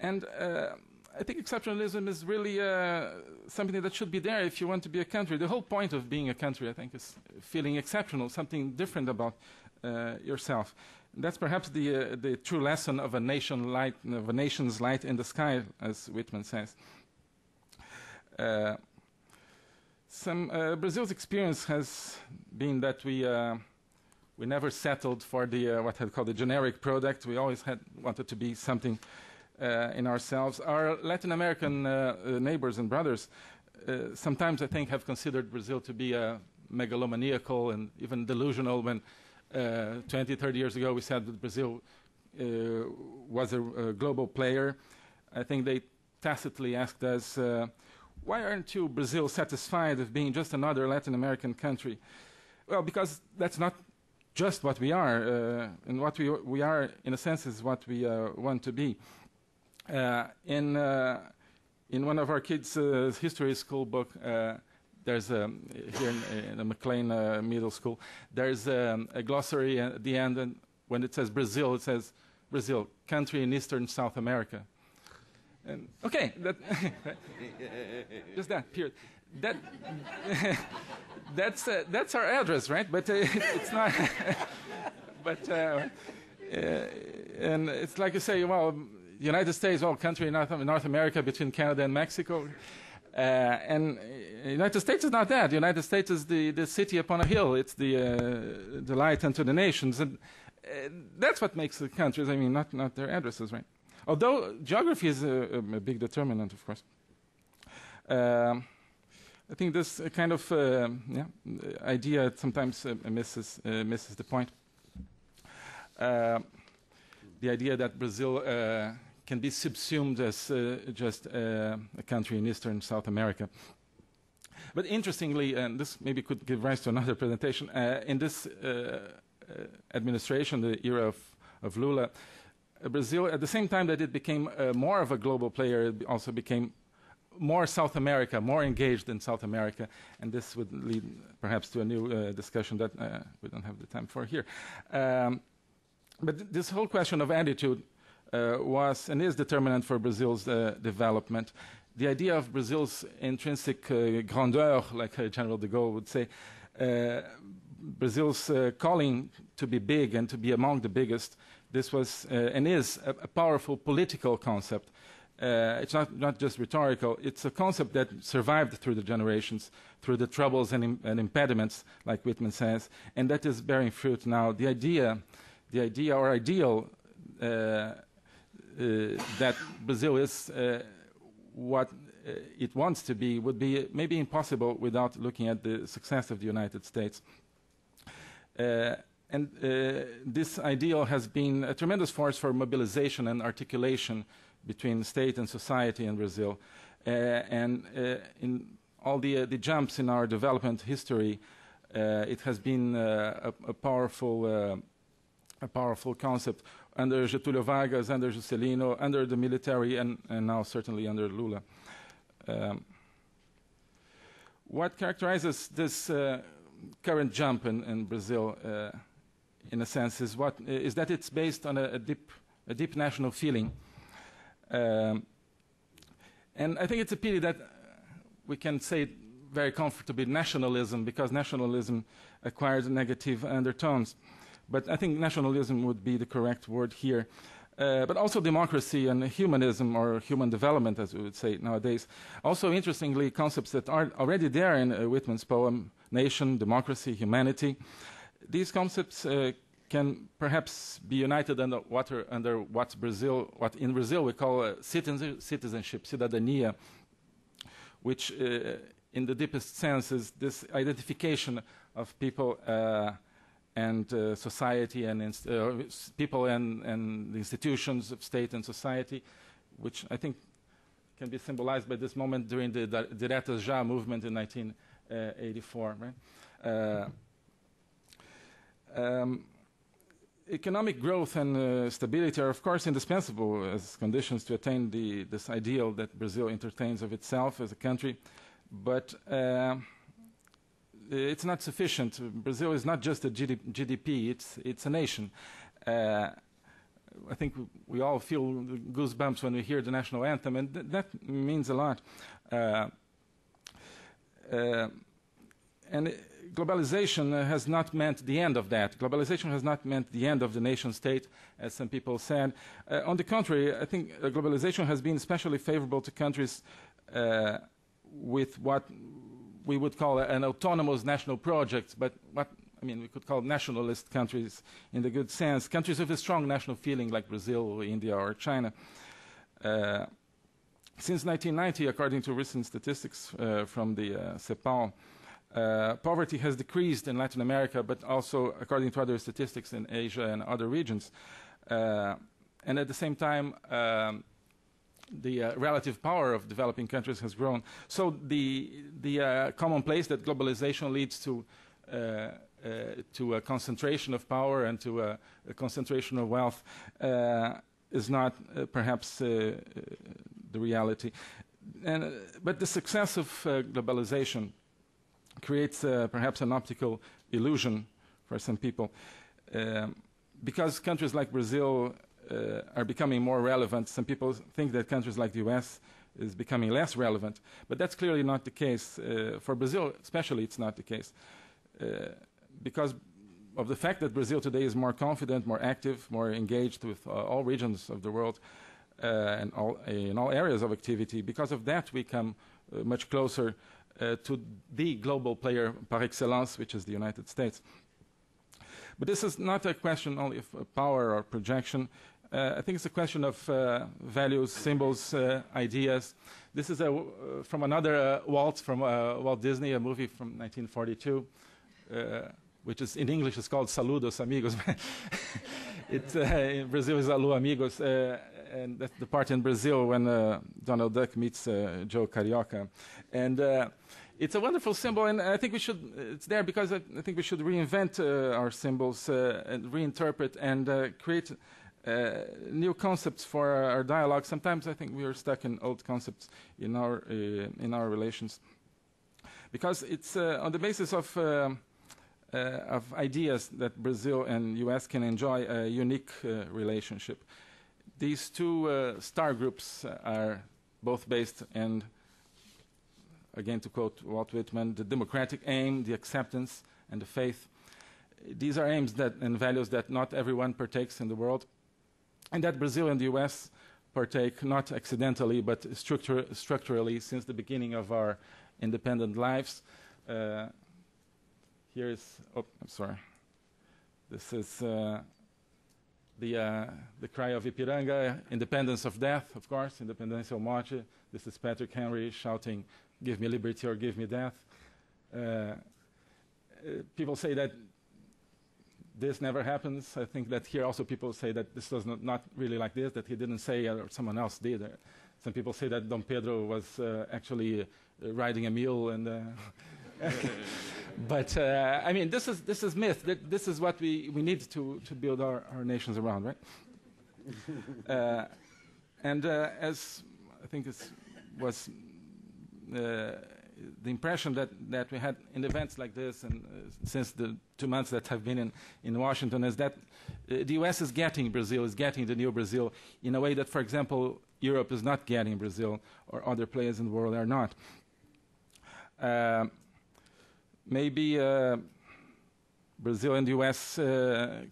and uh, I think exceptionalism is really uh, something that should be there if you want to be a country. The whole point of being a country, I think, is feeling exceptional, something different about uh, yourself. And that's perhaps the, uh, the true lesson of a, nation light, of a nation's light in the sky, as Whitman says. Uh, Some, uh, Brazil's experience has been that we, uh, we never settled for the, uh, what I called the generic product. We always had wanted to be something uh, in ourselves. Our Latin American uh, uh, neighbors and brothers uh, sometimes, I think, have considered Brazil to be uh, megalomaniacal and even delusional when uh, twenty, thirty years ago we said that Brazil uh, was a, a global player. I think they tacitly asked us, uh, why aren't you, Brazil, satisfied with being just another Latin American country? Well, because that's not just what we are. Uh, and what we, we are, in a sense, is what we uh, want to be. Uh, in, uh, in one of our kids' uh, history school book, uh, there's a, here in, in the McLean uh, Middle School, there's um, a glossary at the end. And when it says Brazil, it says, Brazil, country in Eastern South America. And okay, that just that period. That that's uh, that's our address, right? But uh, it's not. but uh, uh, and it's like you say, well, United States, well, country in North, North America between Canada and Mexico. Uh, and the United States is not that. The United States is the, the city upon a hill. It's the, uh, the light unto the nations. And uh, that's what makes the countries, I mean, not, not their addresses, right? Although geography is a, a big determinant, of course. Um, I think this kind of uh, yeah, idea sometimes uh, misses, uh, misses the point. Uh, the idea that Brazil uh, can be subsumed as uh, just uh, a country in Eastern South America. But interestingly, and this maybe could give rise to another presentation, uh, in this uh, administration, the era of, of Lula, uh, Brazil, at the same time that it became uh, more of a global player, it also became more South America, more engaged in South America, and this would lead perhaps to a new uh, discussion that uh, we don't have the time for here. Um, but th this whole question of attitude uh, was and is determinant for Brazil's uh, development. The idea of Brazil's intrinsic uh, grandeur, like uh, General de Gaulle would say, uh, Brazil's uh, calling to be big and to be among the biggest, this was uh, and is a, a powerful political concept. Uh, it's not, not just rhetorical, it's a concept that survived through the generations, through the troubles and, im and impediments, like Whitman says, and that is bearing fruit now. The idea, the idea or ideal uh, uh, that Brazil is uh, what uh, it wants to be would be maybe impossible without looking at the success of the United States. Uh, and uh, this ideal has been a tremendous force for mobilization and articulation between state and society in Brazil, uh, and uh, in all the, uh, the jumps in our development history, uh, it has been uh, a, a powerful, uh, a powerful concept under Getúlio Vargas, under Juscelino, under the military, and, and now certainly under Lula. Um, what characterizes this uh, current jump in, in Brazil, uh, in a sense, is what is that it's based on a, a deep, a deep national feeling. Um, and I think it's a pity that we can say very comfortably nationalism, because nationalism acquires negative undertones. But I think nationalism would be the correct word here. Uh, but also democracy and humanism, or human development, as we would say nowadays. Also, interestingly, concepts that are already there in uh, Whitman's poem, nation, democracy, humanity. These concepts uh, can perhaps be united under what, are, under what Brazil, what in Brazil we call uh, citizen, citizenship, cidadania, which uh, in the deepest sense is this identification of people uh, and uh, society and inst uh, people and, and the institutions of state and society, which I think can be symbolized by this moment during the Diretas Já movement in nineteen eighty-four, right? Uh, um, Economic growth and uh, stability are, of course, indispensable as conditions to attain the, this ideal that Brazil entertains of itself as a country, but uh, it's not sufficient. Brazil is not just a G D P, it's, it's a nation. Uh, I think we all feel goosebumps when we hear the national anthem, and th that means a lot. Uh, uh, and. It, Globalization uh, has not meant the end of that. Globalization has not meant the end of the nation state, as some people said. Uh, on the contrary, I think uh, globalization has been especially favorable to countries uh, with what we would call an autonomous national project, but what, I mean, we could call nationalist countries in the good sense, countries with a strong national feeling like Brazil or India or China. Uh, since nineteen ninety, according to recent statistics uh, from the uh, CEPAL, Uh, poverty has decreased in Latin America, but also, according to other statistics, in Asia and other regions. Uh, and at the same time, um, the uh, relative power of developing countries has grown. So the, the uh, commonplace that globalization leads to, uh, uh, to a concentration of power and to a, a concentration of wealth uh, is not uh, perhaps uh, the reality. And, uh, but the success of uh, globalization creates uh, perhaps an optical illusion for some people. Um, because countries like Brazil uh, are becoming more relevant, some people think that countries like the U S is becoming less relevant, but that's clearly not the case. Uh, for Brazil especially, it's not the case. Uh, because of the fact that Brazil today is more confident, more active, more engaged with uh, all regions of the world, uh, and all, uh, in all areas of activity. Because of that, we come uh, much closer uh, to the global player par excellence, which is the United States. But this is not a question only of power or projection. Uh, I think it's a question of uh, values, symbols, uh, ideas. This is a w uh, from another uh, Walt, from uh, Walt Disney, a movie from nineteen forty-two, uh, which is in English is called Saludos Amigos. It, uh, in Brazil is Alô Amigos, uh, and that's the part in Brazil when uh, Donald Duck meets uh, Joe Carioca. And uh, it's a wonderful symbol, and I think we should, it's there because I, I think we should reinvent uh, our symbols uh, and reinterpret and uh, create Uh, new concepts for our, our dialogue. Sometimes I think we are stuck in old concepts in our uh, in our relations, because it's uh, on the basis of uh, uh, of ideas that Brazil and U S can enjoy a unique uh, relationship. These two uh, star groups are both based, and again to quote Walt Whitman, the democratic aim, the acceptance, and the faith. These are aims that and values that not everyone partakes in the world. And that Brazil and the U S partake not accidentally, but structure, structurally since the beginning of our independent lives. Uh, here is, oh, I'm sorry. This is uh, the, uh, the cry of Ipiranga, independence of death, of course, Independencia ou Morte. This is Patrick Henry shouting, give me liberty or give me death. Uh, uh, people say that this never happens. I think that here also people say that this was not, not really like this, that he didn't say or someone else did. Uh, some people say that Dom Pedro was uh, actually uh, riding a mule. And uh but uh, I mean, this is, this is myth. That this is what we, we need to, to build our, our nations around, right? uh, and uh, as I think it was uh, the impression that, that we had in events like this and uh, since the two months that I've been in, in Washington is that uh, the U S is getting Brazil, is getting the new Brazil in a way that, for example, Europe is not getting Brazil or other players in the world are not. Uh, maybe uh, Brazil and the U S uh,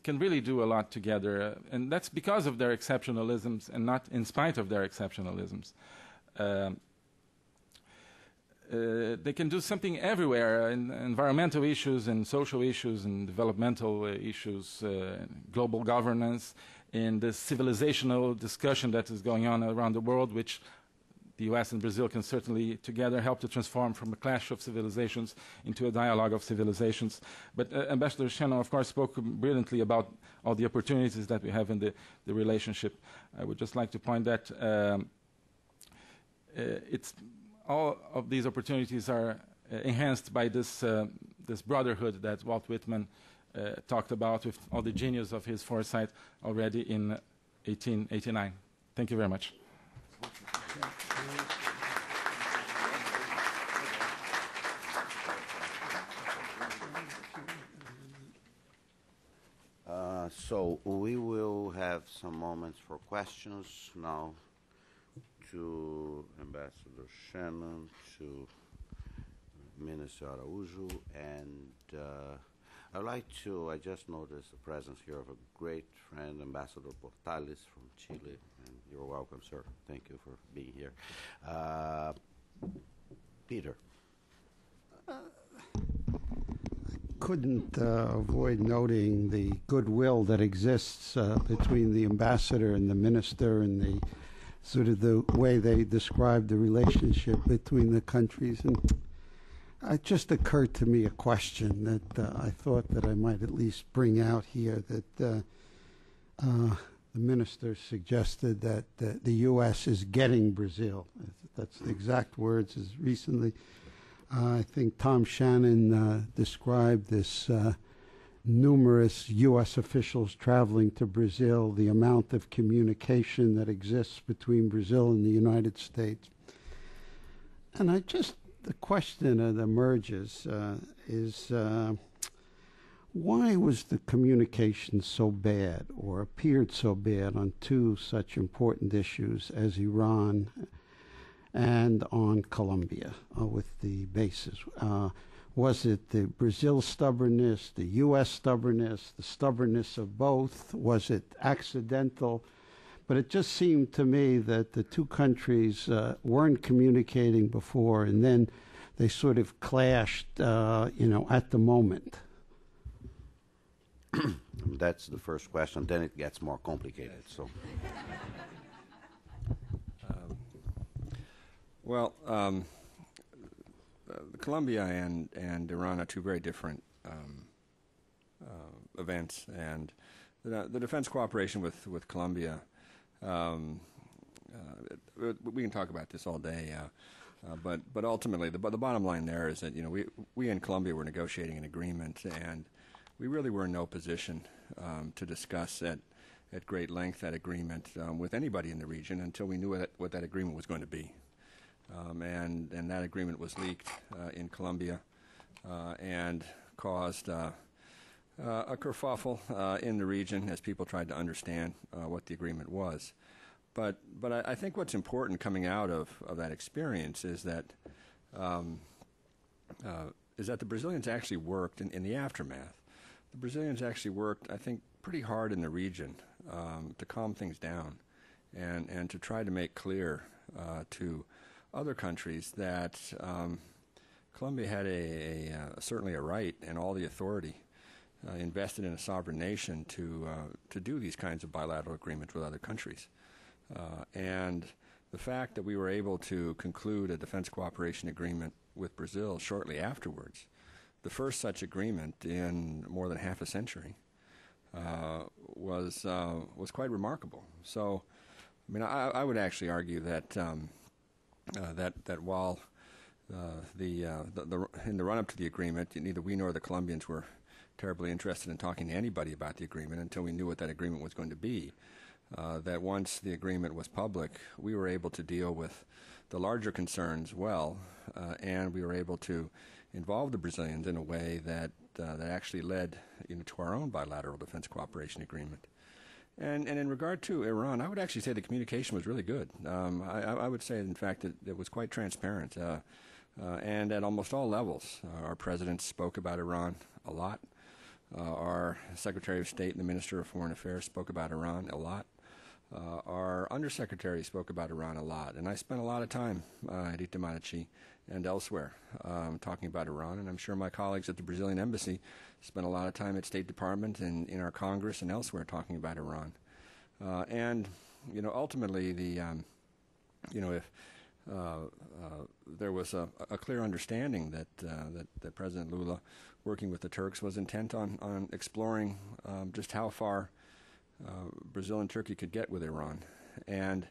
can really do a lot together, uh, and that's because of their exceptionalisms and not in spite of their exceptionalisms. Uh, Uh, they can do something everywhere uh, in environmental issues and social issues and developmental uh, issues, uh, global governance, and the civilizational discussion that is going on around the world, which the U S and Brazil can certainly together help to transform from a clash of civilizations into a dialogue of civilizations. But uh, Ambassador Shannon, of course, spoke brilliantly about all the opportunities that we have in the, the relationship. I would just like to point that um, uh, it's all of these opportunities are uh, enhanced by this, uh, this brotherhood that Walt Whitman uh, talked about with all the genius of his foresight already in eighteen eighty-nine. Thank you very much. Uh, so we will have some moments for questions now. To Ambassador Shannon, to Minister Araújo, and uh, I'd like to, I just noticed the presence here of a great friend, Ambassador Portales from Chile, and you're welcome, sir. Thank you for being here. Uh, Peter. Uh, I couldn't uh, avoid noting the goodwill that exists uh, between the ambassador and the minister and the sort of the way they described the relationship between the countries. And it just occurred to me a question that uh, I thought that I might at least bring out here, that uh, uh, the minister suggested that uh, the U S is getting Brazil. That's the exact words. As recently, uh, I think Tom Shannon uh, described this uh, numerous U S officials traveling to Brazil, the amount of communication that exists between Brazil and the United States. And I just, the question that emerges uh, is, uh, why was the communication so bad or appeared so bad on two such important issues as Iran and on Colombia uh, with the bases? Uh, Was it the Brazil stubbornness, the U S stubbornness, the stubbornness of both? Was it accidental? But it just seemed to me that the two countries uh, weren't communicating before, and then they sort of clashed, uh, you know, at the moment. That's the first question. Then it gets more complicated. So, um, well, um, uh, Colombia and and Iran are two very different um, uh, events, and the, the defense cooperation with with Colombia. Um, uh, it, we can talk about this all day, uh, uh, but but ultimately, the the bottom line there is that you know we we in Colombia were negotiating an agreement, and we really were in no position um, to discuss at at great length that agreement um, with anybody in the region until we knew what that, what that agreement was going to be, um, and and that agreement was leaked uh, in Colombia, uh, and caused. Uh, Uh, a kerfuffle uh, in the region as people tried to understand uh, what the agreement was. But but I, I think what's important coming out of, of that experience is that um, uh, is that the Brazilians actually worked in, in the aftermath. The Brazilians actually worked, I think, pretty hard in the region um, to calm things down and, and to try to make clear uh, to other countries that um, Colombia had a, a uh, certainly a right and all the authority Uh, invested in a sovereign nation to uh, to do these kinds of bilateral agreements with other countries, uh, and the fact that we were able to conclude a defense cooperation agreement with Brazil shortly afterwards, the first such agreement in more than half a century, uh, was uh, was quite remarkable. So, I mean, I, I would actually argue that um, uh, that that while uh, the, uh, the the in the run up to the agreement, neither we nor the Colombians were terribly interested in talking to anybody about the agreement until we knew what that agreement was going to be. Uh, that once the agreement was public, we were able to deal with the larger concerns well, uh, and we were able to involve the Brazilians in a way that uh, that actually led you know, to our own bilateral defense cooperation agreement. And and in regard to Iran, I would actually say the communication was really good. Um, I, I would say, in fact, that it was quite transparent. Uh, uh, and at almost all levels, uh, our president spoke about Iran a lot. Uh, our Secretary of State and the Minister of Foreign Affairs spoke about Iran a lot. Uh, our Undersecretary spoke about Iran a lot. And I spent a lot of time uh, at Itamaraty and elsewhere um, talking about Iran. And I'm sure my colleagues at the Brazilian Embassy spent a lot of time at State Department and in our Congress and elsewhere talking about Iran. Uh, and, you know, ultimately, the, um, you know, if uh, uh, there was a, a clear understanding that, uh, that, that President Lula working with the Turks was intent on, on exploring um, just how far uh, Brazil and Turkey could get with Iran. And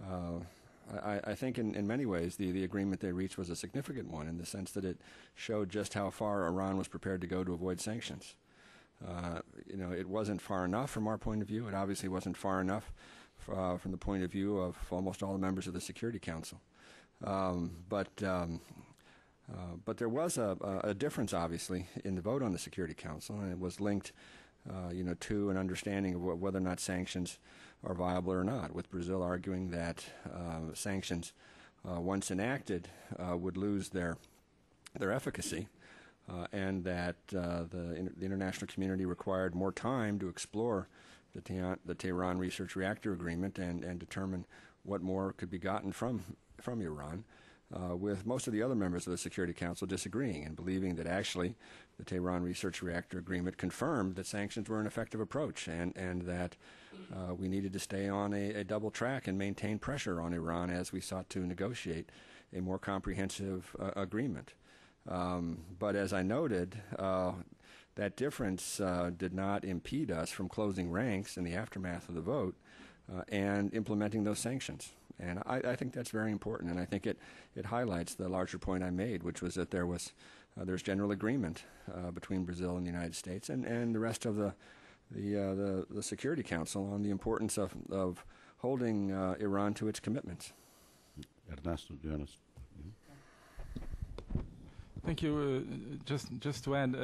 uh, I, I think in, in many ways the, the agreement they reached was a significant one in the sense that it showed just how far Iran was prepared to go to avoid sanctions. Uh, you know, it wasn't far enough from our point of view. It obviously wasn't far enough f uh, from the point of view of almost all the members of the Security Council. Um, but um, Uh, but there was a, a difference, obviously, in the vote on the Security Council, and it was linked, uh, you know, to an understanding of wh whether or not sanctions are viable or not, with Brazil arguing that uh, sanctions, uh, once enacted, uh, would lose their their efficacy, uh, and that uh, the, in the international community required more time to explore the, te the Tehran Research Reactor Agreement and, and determine what more could be gotten from from Iran. Uh, with most of the other members of the Security Council disagreeing and believing that actually the Tehran Research Reactor Agreement confirmed that sanctions were an effective approach and, and that uh, we needed to stay on a, a double track and maintain pressure on Iran as we sought to negotiate a more comprehensive uh, agreement. Um, but as I noted, uh, that difference uh, did not impede us from closing ranks in the aftermath of the vote uh, and implementing those sanctions. And I, I think that's very important, and I think it, it highlights the larger point I made, which was that there was uh, there's general agreement uh, between Brazil and the United States and, and the rest of the the, uh, the the Security Council on the importance of, of holding uh, Iran to its commitments. Ernesto, do you want to? Thank you. Uh, just just to add uh,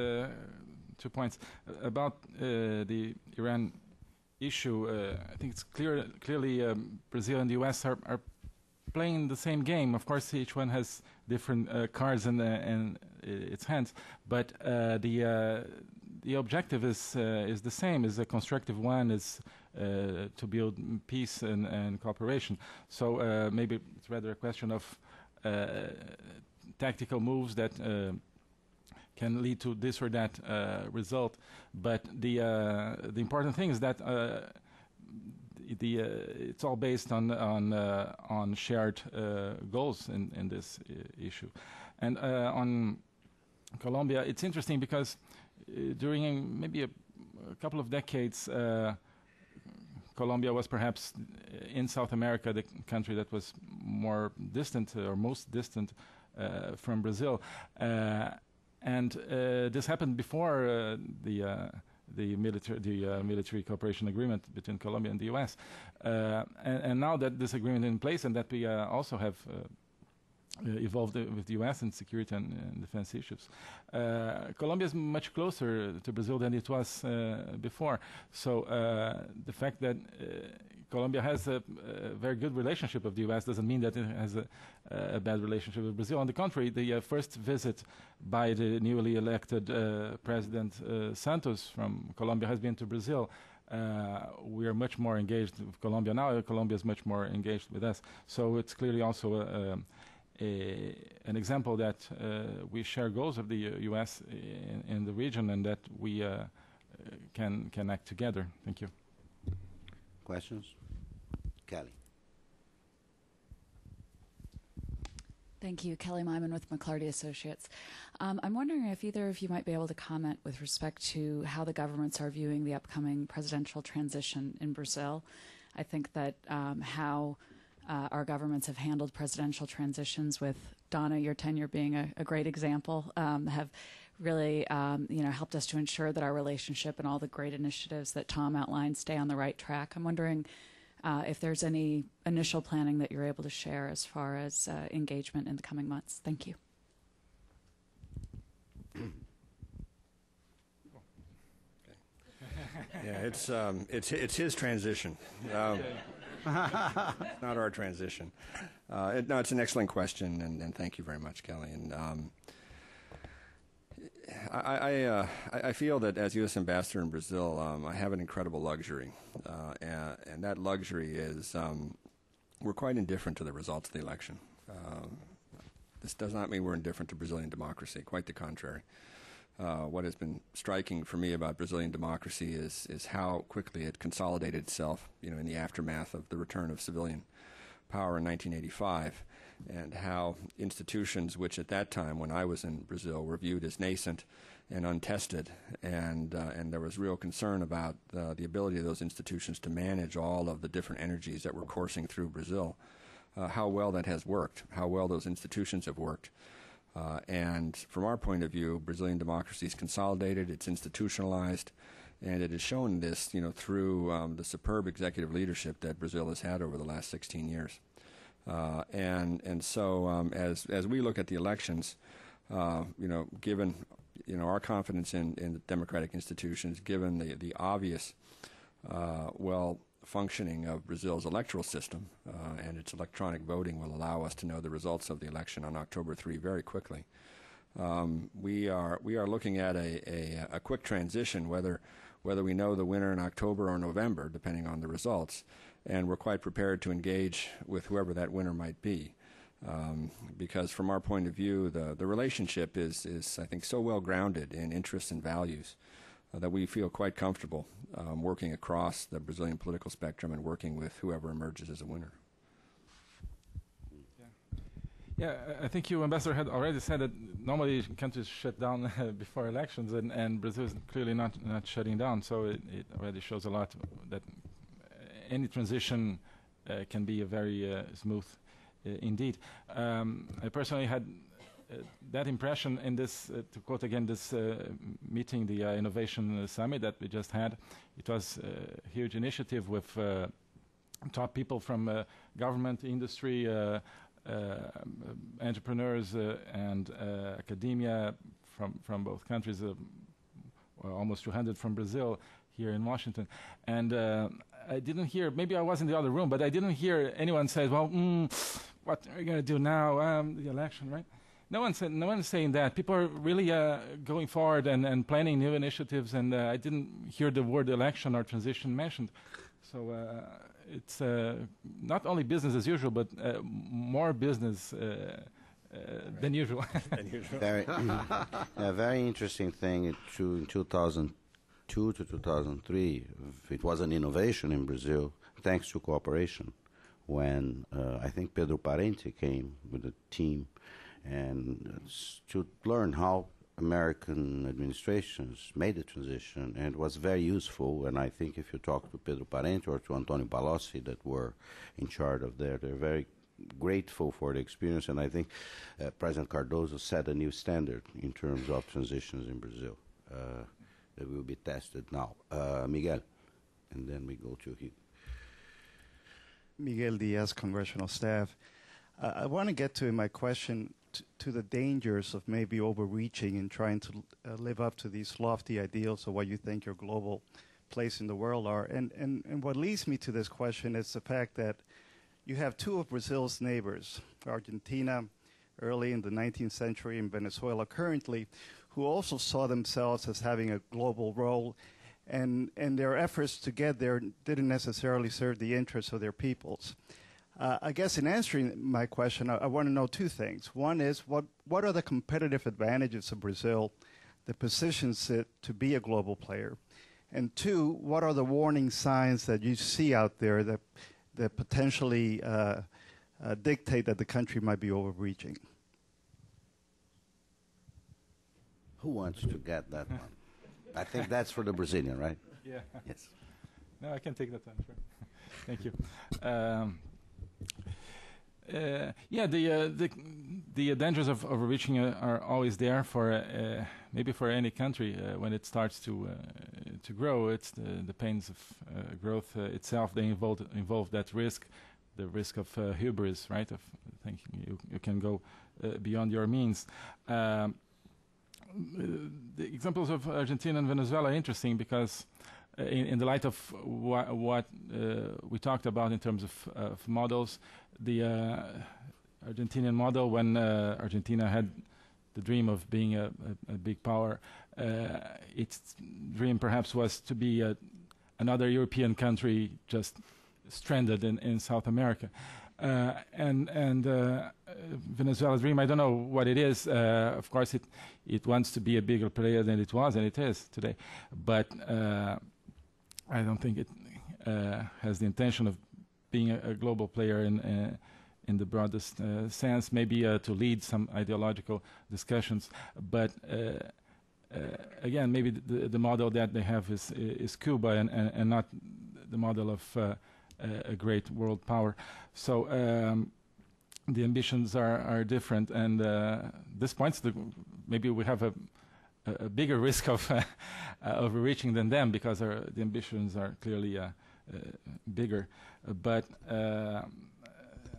two points about uh, the Iran issue. Uh, I think it's clear. Clearly, um, Brazil and the U S are, are playing the same game. Of course, each one has different uh, cards in, the, in its hands, but uh, the uh, the objective is uh, is the same. Is a constructive one. Is uh, to build peace and, and cooperation. So uh, maybe it's rather a question of uh, tactical moves that uh, can lead to this or that uh, result. But the uh, the important thing is that uh, the uh, it's all based on on uh, on shared uh, goals in in this uh, issue. And uh, on Colombia, it's interesting because uh, during maybe a, a couple of decades, uh, Colombia was perhaps in South America the country that was more distant or most distant uh, from Brazil, uh, and uh, this happened before uh, the uh, the military the uh, military cooperation agreement between Colombia and the U S Uh, and, and now that this agreement is in place and that we uh, also have. Uh, Uh, evolved uh, with the U S in security and, and defense issues. Uh, Colombia is much closer to Brazil than it was uh, before. So uh, the fact that uh, Colombia has a, a very good relationship with the U S doesn't mean that it has a, a bad relationship with Brazil. On the contrary, the uh, first visit by the newly elected uh, President uh, Santos from Colombia has been to Brazil. Uh, we are much more engaged with Colombia now. Uh, Colombia is much more engaged with us. So it's clearly also a, a A, an example that uh, we share goals of the uh, U S in, in the region and that we uh, uh, can can act together. Thank you. Questions? Kelly. Thank you. Kelly Myman with McClarty Associates. Um, I'm wondering if either of you might be able to comment with respect to how the governments are viewing the upcoming presidential transition in Brazil. I think that um, how Uh, our governments have handled presidential transitions, with Donna, your tenure being a, a great example, um, have really um, you know, helped us to ensure that our relationship and all the great initiatives that Tom outlined stay on the right track. I'm wondering uh, if there's any initial planning that you're able to share as far as uh, engagement in the coming months. Thank you. Yeah, it's, um, it's, it's his transition. Um, It's not our transition. Uh, it, no, it's an excellent question, and, and thank you very much, Kelly. And um, I, I, uh, I feel that as U S Ambassador in Brazil, um, I have an incredible luxury, uh, and, and that luxury is um, we're quite indifferent to the results of the election. Um, this does not mean we're indifferent to Brazilian democracy. Quite the contrary. Uh, what has been striking for me about Brazilian democracy is is how quickly it consolidated itself, you know, in the aftermath of the return of civilian power in nineteen eighty-five, and how institutions which at that time, when I was in Brazil, were viewed as nascent and untested, and uh, and there was real concern about uh, the ability of those institutions to manage all of the different energies that were coursing through Brazil, uh, how well that has worked, how well those institutions have worked. Uh, and from our point of view, Brazilian democracy is consolidated, it's institutionalized, and it has shown this, you know, through um, the superb executive leadership that Brazil has had over the last sixteen years. Uh, and and so um, as as we look at the elections, uh, you know, given you know our confidence in, in the democratic institutions, given the the obvious uh, well functioning of Brazil's electoral system, uh, and its electronic voting will allow us to know the results of the election on October third very quickly. Um, we are we are looking at a, a, a quick transition, whether whether we know the winner in October or November, depending on the results, and we're quite prepared to engage with whoever that winner might be, um, because from our point of view, the the relationship is is I think so well grounded in interests and values that we feel quite comfortable um, working across the Brazilian political spectrum and working with whoever emerges as a winner. Yeah, yeah I think you, Ambassador, had already said that normally countries shut down before elections, and, and Brazil is clearly not, not shutting down, so it, it already shows a lot that any transition uh, can be a very uh, smooth uh, indeed. Um, I personally had Uh, that impression in this, uh, to quote again, this uh, meeting, the uh, Innovation uh, Summit that we just had. It was a huge initiative with uh, top people from uh, government, industry, uh, uh, entrepreneurs, uh, and uh, academia from, from both countries, uh, almost two hundred from Brazil, here in Washington. And uh, I didn't hear, maybe I was in the other room, but I didn't hear anyone say, well, mm, what are we going to do now? Um, the election, right? No one's no one's saying that. People are really uh, going forward and, and planning new initiatives, and uh, I didn't hear the word election or transition mentioned. So uh, it's uh, not only business as usual, but uh, more business uh, uh, right. than usual. than usual. Very, a very interesting thing in two thousand two to two thousand three, it was an innovation in Brazil, thanks to cooperation, when uh, I think Pedro Parente came with a team and to learn how American administrations made the transition, and it was very useful. And I think if you talk to Pedro Parente or to Antonio Palocci that were in charge of there, they're very grateful for the experience. And I think uh, President Cardoso set a new standard in terms of transitions in Brazil uh, that will be tested now. Uh, Miguel, and then we go to him. Miguel Diaz, Congressional Staff. Uh, I want to get to my question to the dangers of maybe overreaching and trying to uh, live up to these lofty ideals of what you think your global place in the world are. And, and, and what leads me to this question is the fact that you have two of Brazil's neighbors, Argentina early in the nineteenth century and Venezuela currently, who also saw themselves as having a global role, and, and their efforts to get there didn't necessarily serve the interests of their peoples. Uh, I guess in answering my question, I, I want to know two things. One is, what, what are the competitive advantages of Brazil that positions it to be a global player? And two, what are the warning signs that you see out there that, that potentially uh, uh, dictate that the country might be overreaching? Who wants to get that one? I think that's for the Brazilian, right? Yeah. Yes. No, I can take that one. Sure. Thank you. Um, Uh, yeah, the, uh, the the dangers of overreaching uh, are always there for uh, uh, maybe for any country uh, when it starts to uh, to grow. It's the, the pains of uh, growth uh, itself. They involve involve that risk, the risk of uh, hubris, right? Of thinking you you can go uh, beyond your means. Um, the examples of Argentina and Venezuela are interesting because, In, in the light of wha what uh, we talked about in terms of, uh, of models, the uh, Argentinian model, when uh, Argentina had the dream of being a, a, a big power, uh, its dream perhaps was to be uh, another European country just stranded in, in South America. Uh, and and uh, Venezuela's dream, I don't know what it is. Uh, of course, it, it wants to be a bigger player than it was, and it is today. But Uh, I don't think it uh, has the intention of being a, a global player in uh, in the broadest uh, sense, maybe uh, to lead some ideological discussions. But uh, uh, again, maybe the, the model that they have is is Cuba and, and, and not the model of uh, a great world power. So um, the ambitions are, are different. And uh, this points to maybe we have a a bigger risk of uh, uh, overreaching than them, because our, the ambitions are clearly uh, uh, bigger. Uh, but uh,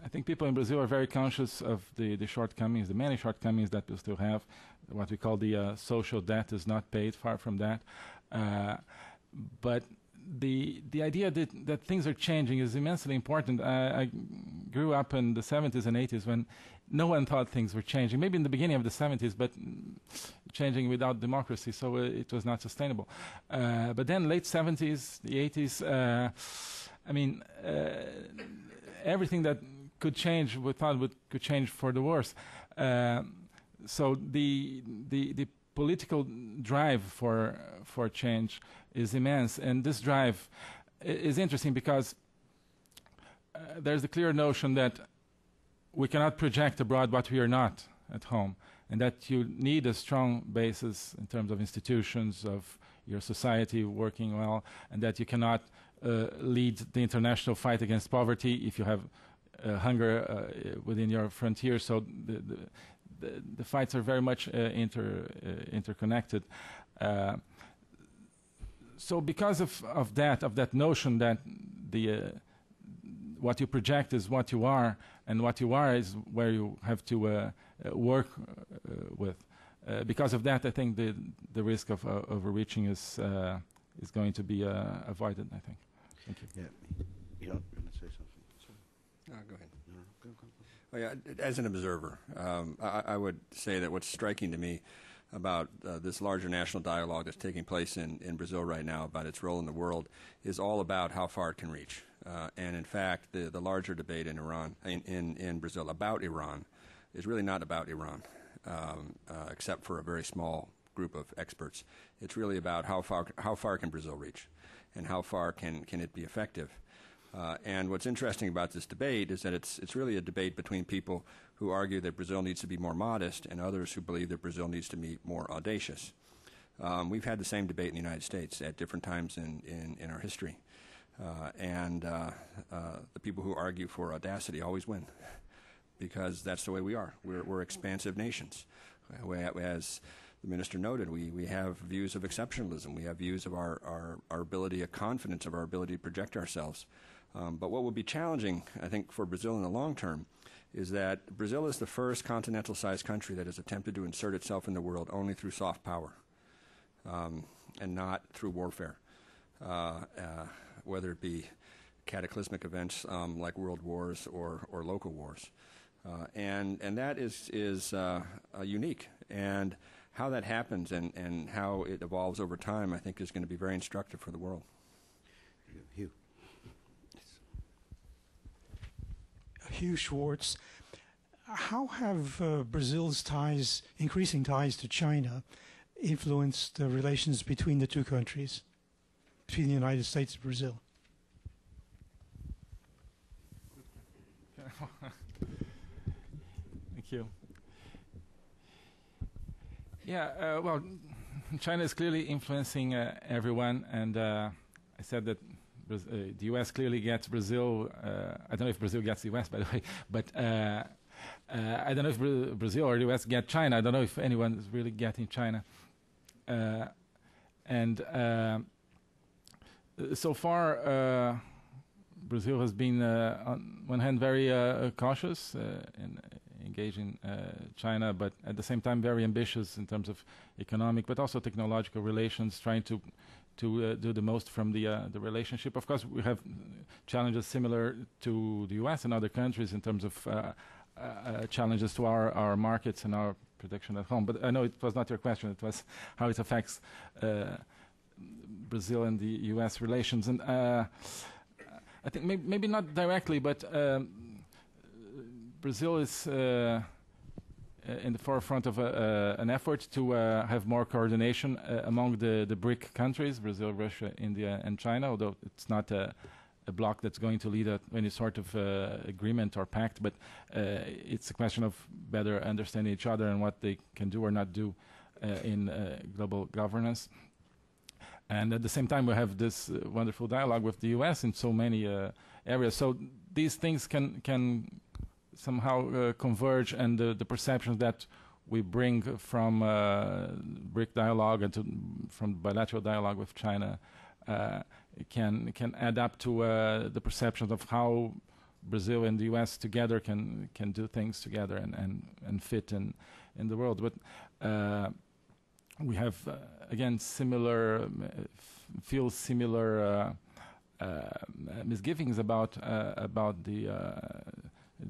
I think people in Brazil are very conscious of the, the shortcomings, the many shortcomings that we still have. What we call the uh, social debt is not paid, far from that. Uh, but the the idea that, that things are changing is immensely important. I, I grew up in the seventies and eighties when no one thought things were changing. Maybe in the beginning of the seventies, but changing without democracy, so uh, it was not sustainable. Uh, but then late seventies, the eighties, uh, I mean, uh, everything that could change, we thought would, could change for the worse. Uh, so the, the, the political drive for, for change is immense. And this drive is interesting because uh, there's a clear notion that we cannot project abroad what we are not at home, and that you need a strong basis in terms of institutions, of your society working well, and that you cannot uh, lead the international fight against poverty if you have uh, hunger uh, within your frontier. So the, the, the, the fights are very much uh, inter, uh, interconnected. Uh, so because of, of that, of that notion that the uh, what you project is what you are, and what you are is where you have to uh, uh, work uh, with. Uh, because of that, I think the the risk of uh, overreaching is uh, is going to be uh, avoided, I think. Thank you. Yeah, you don't want to say something? Sorry. Uh, go ahead. No, go, go, go. Oh, yeah, as an observer, um, I, I would say that what's striking to me about uh, this larger national dialogue that's taking place in, in Brazil right now about its role in the world is all about how far it can reach. Uh, and in fact, the, the larger debate in Iran, in, in, in Brazil about Iran is really not about Iran, um, uh, except for a very small group of experts. It's really about how far, how far can Brazil reach and how far can, can it be effective. Uh, and what's interesting about this debate is that it's, it's really a debate between people who argue that Brazil needs to be more modest and others who believe that Brazil needs to be more audacious. Um, we've had the same debate in the United States at different times in, in, in our history. Uh, and uh, uh, the people who argue for audacity always win because that's the way we are. We're, we're expansive nations. We, as the minister noted, we, we have views of exceptionalism. We have views of our, our, our ability, a confidence of our ability to project ourselves. Um, but what will be challenging, I think, for Brazil in the long term is that Brazil is the first continental-sized country that has attempted to insert itself in the world only through soft power um, and not through warfare, uh, uh, whether it be cataclysmic events um, like world wars or, or local wars. Uh, and, and that is, is uh, uh, unique. And how that happens and, and how it evolves over time, I think, is going to be very instructive for the world. Hugh. Hugh Schwartz, how have uh, Brazil's ties, increasing ties to China, influenced the relations between the two countries, between the United States and Brazil? Thank you. Yeah, uh, well, China is clearly influencing uh, everyone, and uh, I said that Uh, the U S clearly gets Brazil. Uh, I don't know if Brazil gets the U S, by the way, but uh, uh, I don't know if Bra Brazil or the U S get China. I don't know if anyone is really getting China. Uh, and uh, so far, uh, Brazil has been, uh, on one hand, very uh, cautious uh, in engaging uh, China, but at the same time, very ambitious in terms of economic, but also technological relations, trying to to uh, do the most from the uh, the relationship. Of course, we have challenges similar to the U S and other countries in terms of uh, uh, uh, challenges to our, our markets and our production at home. But I know it was not your question. It was how it affects uh, Brazil and the U S relations. And uh, I think may maybe not directly, but um, Brazil is uh, in the forefront of a, uh, an effort to uh, have more coordination uh, among the, the BRIC countries, Brazil, Russia, India, and China, although it's not a, a bloc that's going to lead to any sort of uh, agreement or pact, but uh, it's a question of better understanding each other and what they can do or not do uh, in uh, global governance. And at the same time, we have this uh, wonderful dialogue with the U S in so many uh, areas. So these things can can... somehow uh, converge, and uh, the perceptions that we bring from uh, BRIC dialogue and to from bilateral dialogue with China uh, can can add up to uh, the perceptions of how Brazil and the U S together can can do things together and and, and fit in in the world. But uh, we have uh, again similar um, feel similar uh, uh, misgivings about uh, about the. Uh,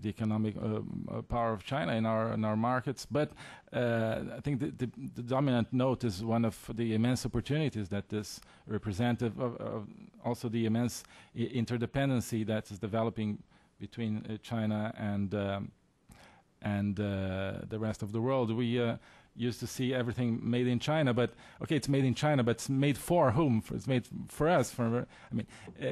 the economic um, uh, power of China in our in our markets, but uh, I think the, the, the dominant note is one of the immense opportunities that this representative of, of also the immense I interdependency that is developing between uh, China and um, and uh, the rest of the world. We uh, used to see everything made in China, but okay, it's made in China, but it's made for whom? For it's made for us. For I mean, uh,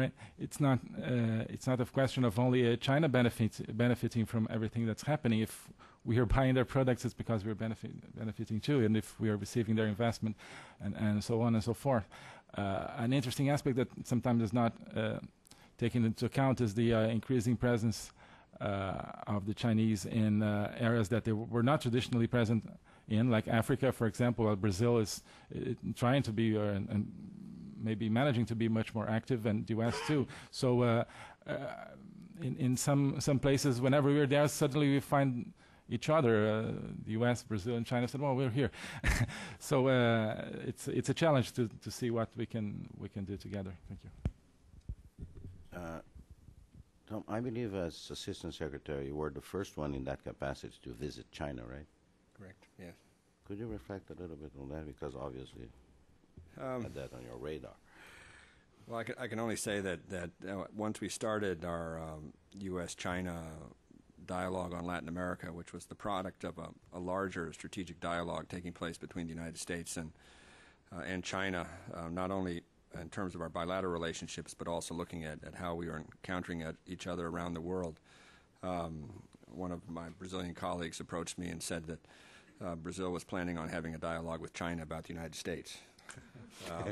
right? It's not. Uh, it's not a question of only uh, China benefits benefiting from everything that's happening. If we are buying their products, it's because we're benefiting benefiting too, and if we are receiving their investment, and and so on and so forth. Uh, an interesting aspect that sometimes is not uh, taken into account is the uh, increasing presence uh, of the Chinese in uh, areas that they were not traditionally present in, like Africa, for example. uh, Brazil is uh, trying to be, uh, and, and maybe managing to be much more active, and the U S too. So uh, uh, in, in some, some places, whenever we're there, suddenly we find each other. Uh, the U S, Brazil, and China said, well, we're here. So uh, it's, it's a challenge to, to see what we can, we can do together. Thank you. Uh, Tom, I believe as Assistant Secretary, you were the first one in that capacity to visit China, right? Correct, yes. Could you reflect a little bit on that? Because obviously um, you had that on your radar. Well, I can, I can only say that, that uh, once we started our um, U S China dialogue on Latin America, which was the product of a, a larger strategic dialogue taking place between the United States and uh, and China, uh, not only in terms of our bilateral relationships, but also looking at, at how we are encountering at each other around the world. Um, one of my Brazilian colleagues approached me and said that uh, Brazil was planning on having a dialogue with China about the United States. Um,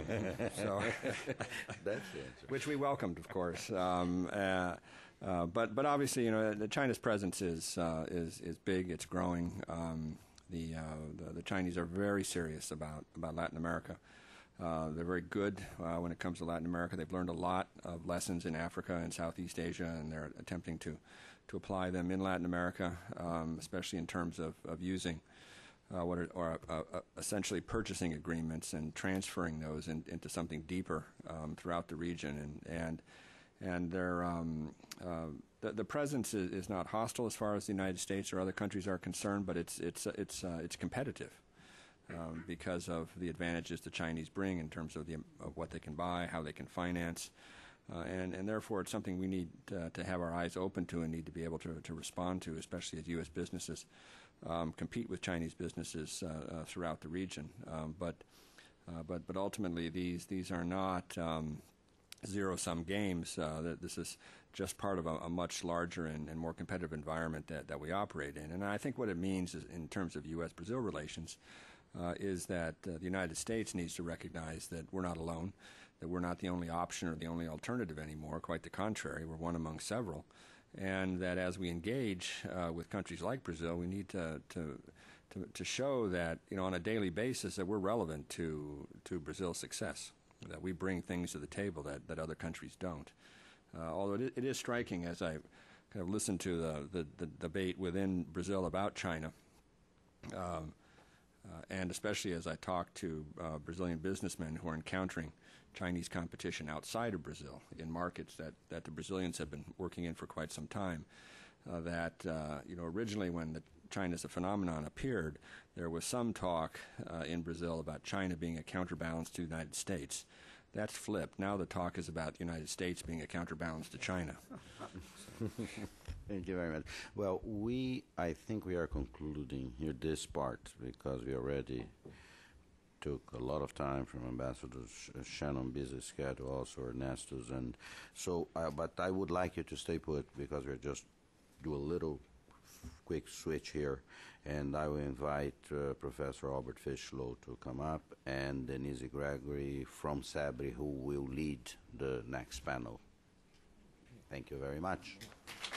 so That's the answer. Which we welcomed, of course. Um, uh, uh, but but obviously, you know, China's presence is uh, is is big. It's growing. Um, the, uh, the the Chinese are very serious about about Latin America. Uh, they're very good uh, when it comes to Latin America. They've learned a lot of lessons in Africa and Southeast Asia, and they're attempting to, to apply them in Latin America, um, especially in terms of, of using uh, what are or, uh, uh, essentially purchasing agreements and transferring those in, into something deeper um, throughout the region. And and, and their, um, uh, the, the presence is, is not hostile as far as the United States or other countries are concerned, but it's it's it's uh, it's competitive. Um, because of the advantages the Chinese bring in terms of, the, of what they can buy, how they can finance, uh, and, and therefore it's something we need uh, to have our eyes open to and need to be able to, to respond to, especially as U S businesses um, compete with Chinese businesses uh, uh, throughout the region. Um, but, uh, but, but ultimately these, these are not um, zero-sum games. Uh, this is just part of a, a much larger and, and more competitive environment that, that we operate in. And I think what it means is in terms of U S Brazil relations, Uh, is that uh, the United States needs to recognize that we're not alone, that we're not the only option or the only alternative anymore. Quite the contrary, we're one among several. And that as we engage uh, with countries like Brazil, we need to, to to to show that, you know, on a daily basis that we're relevant to to Brazil's success, that we bring things to the table that, that other countries don't. Uh, although it, it is striking as I kind of listened to the, the, the debate within Brazil about China, um, Uh, and especially as I talk to uh, Brazilian businessmen who are encountering Chinese competition outside of Brazil in markets that, that the Brazilians have been working in for quite some time, uh, that uh, you know originally when the China as a phenomenon appeared, there was some talk uh, in Brazil about China being a counterbalance to the United States. That's flipped. Now the talk is about the United States being a counterbalance to China. Thank you very much. Well, we, I think we are concluding here this part because we already took a lot of time from Ambassador Sh Shannon busy schedule, also Ernesto's, and so. Uh, but I would like you to stay put because we're just do a little quick switch here, and I will invite uh, Professor Albert Fishlow to come up and Denise Gregory from CEBRI, who will lead the next panel. Thank you very much.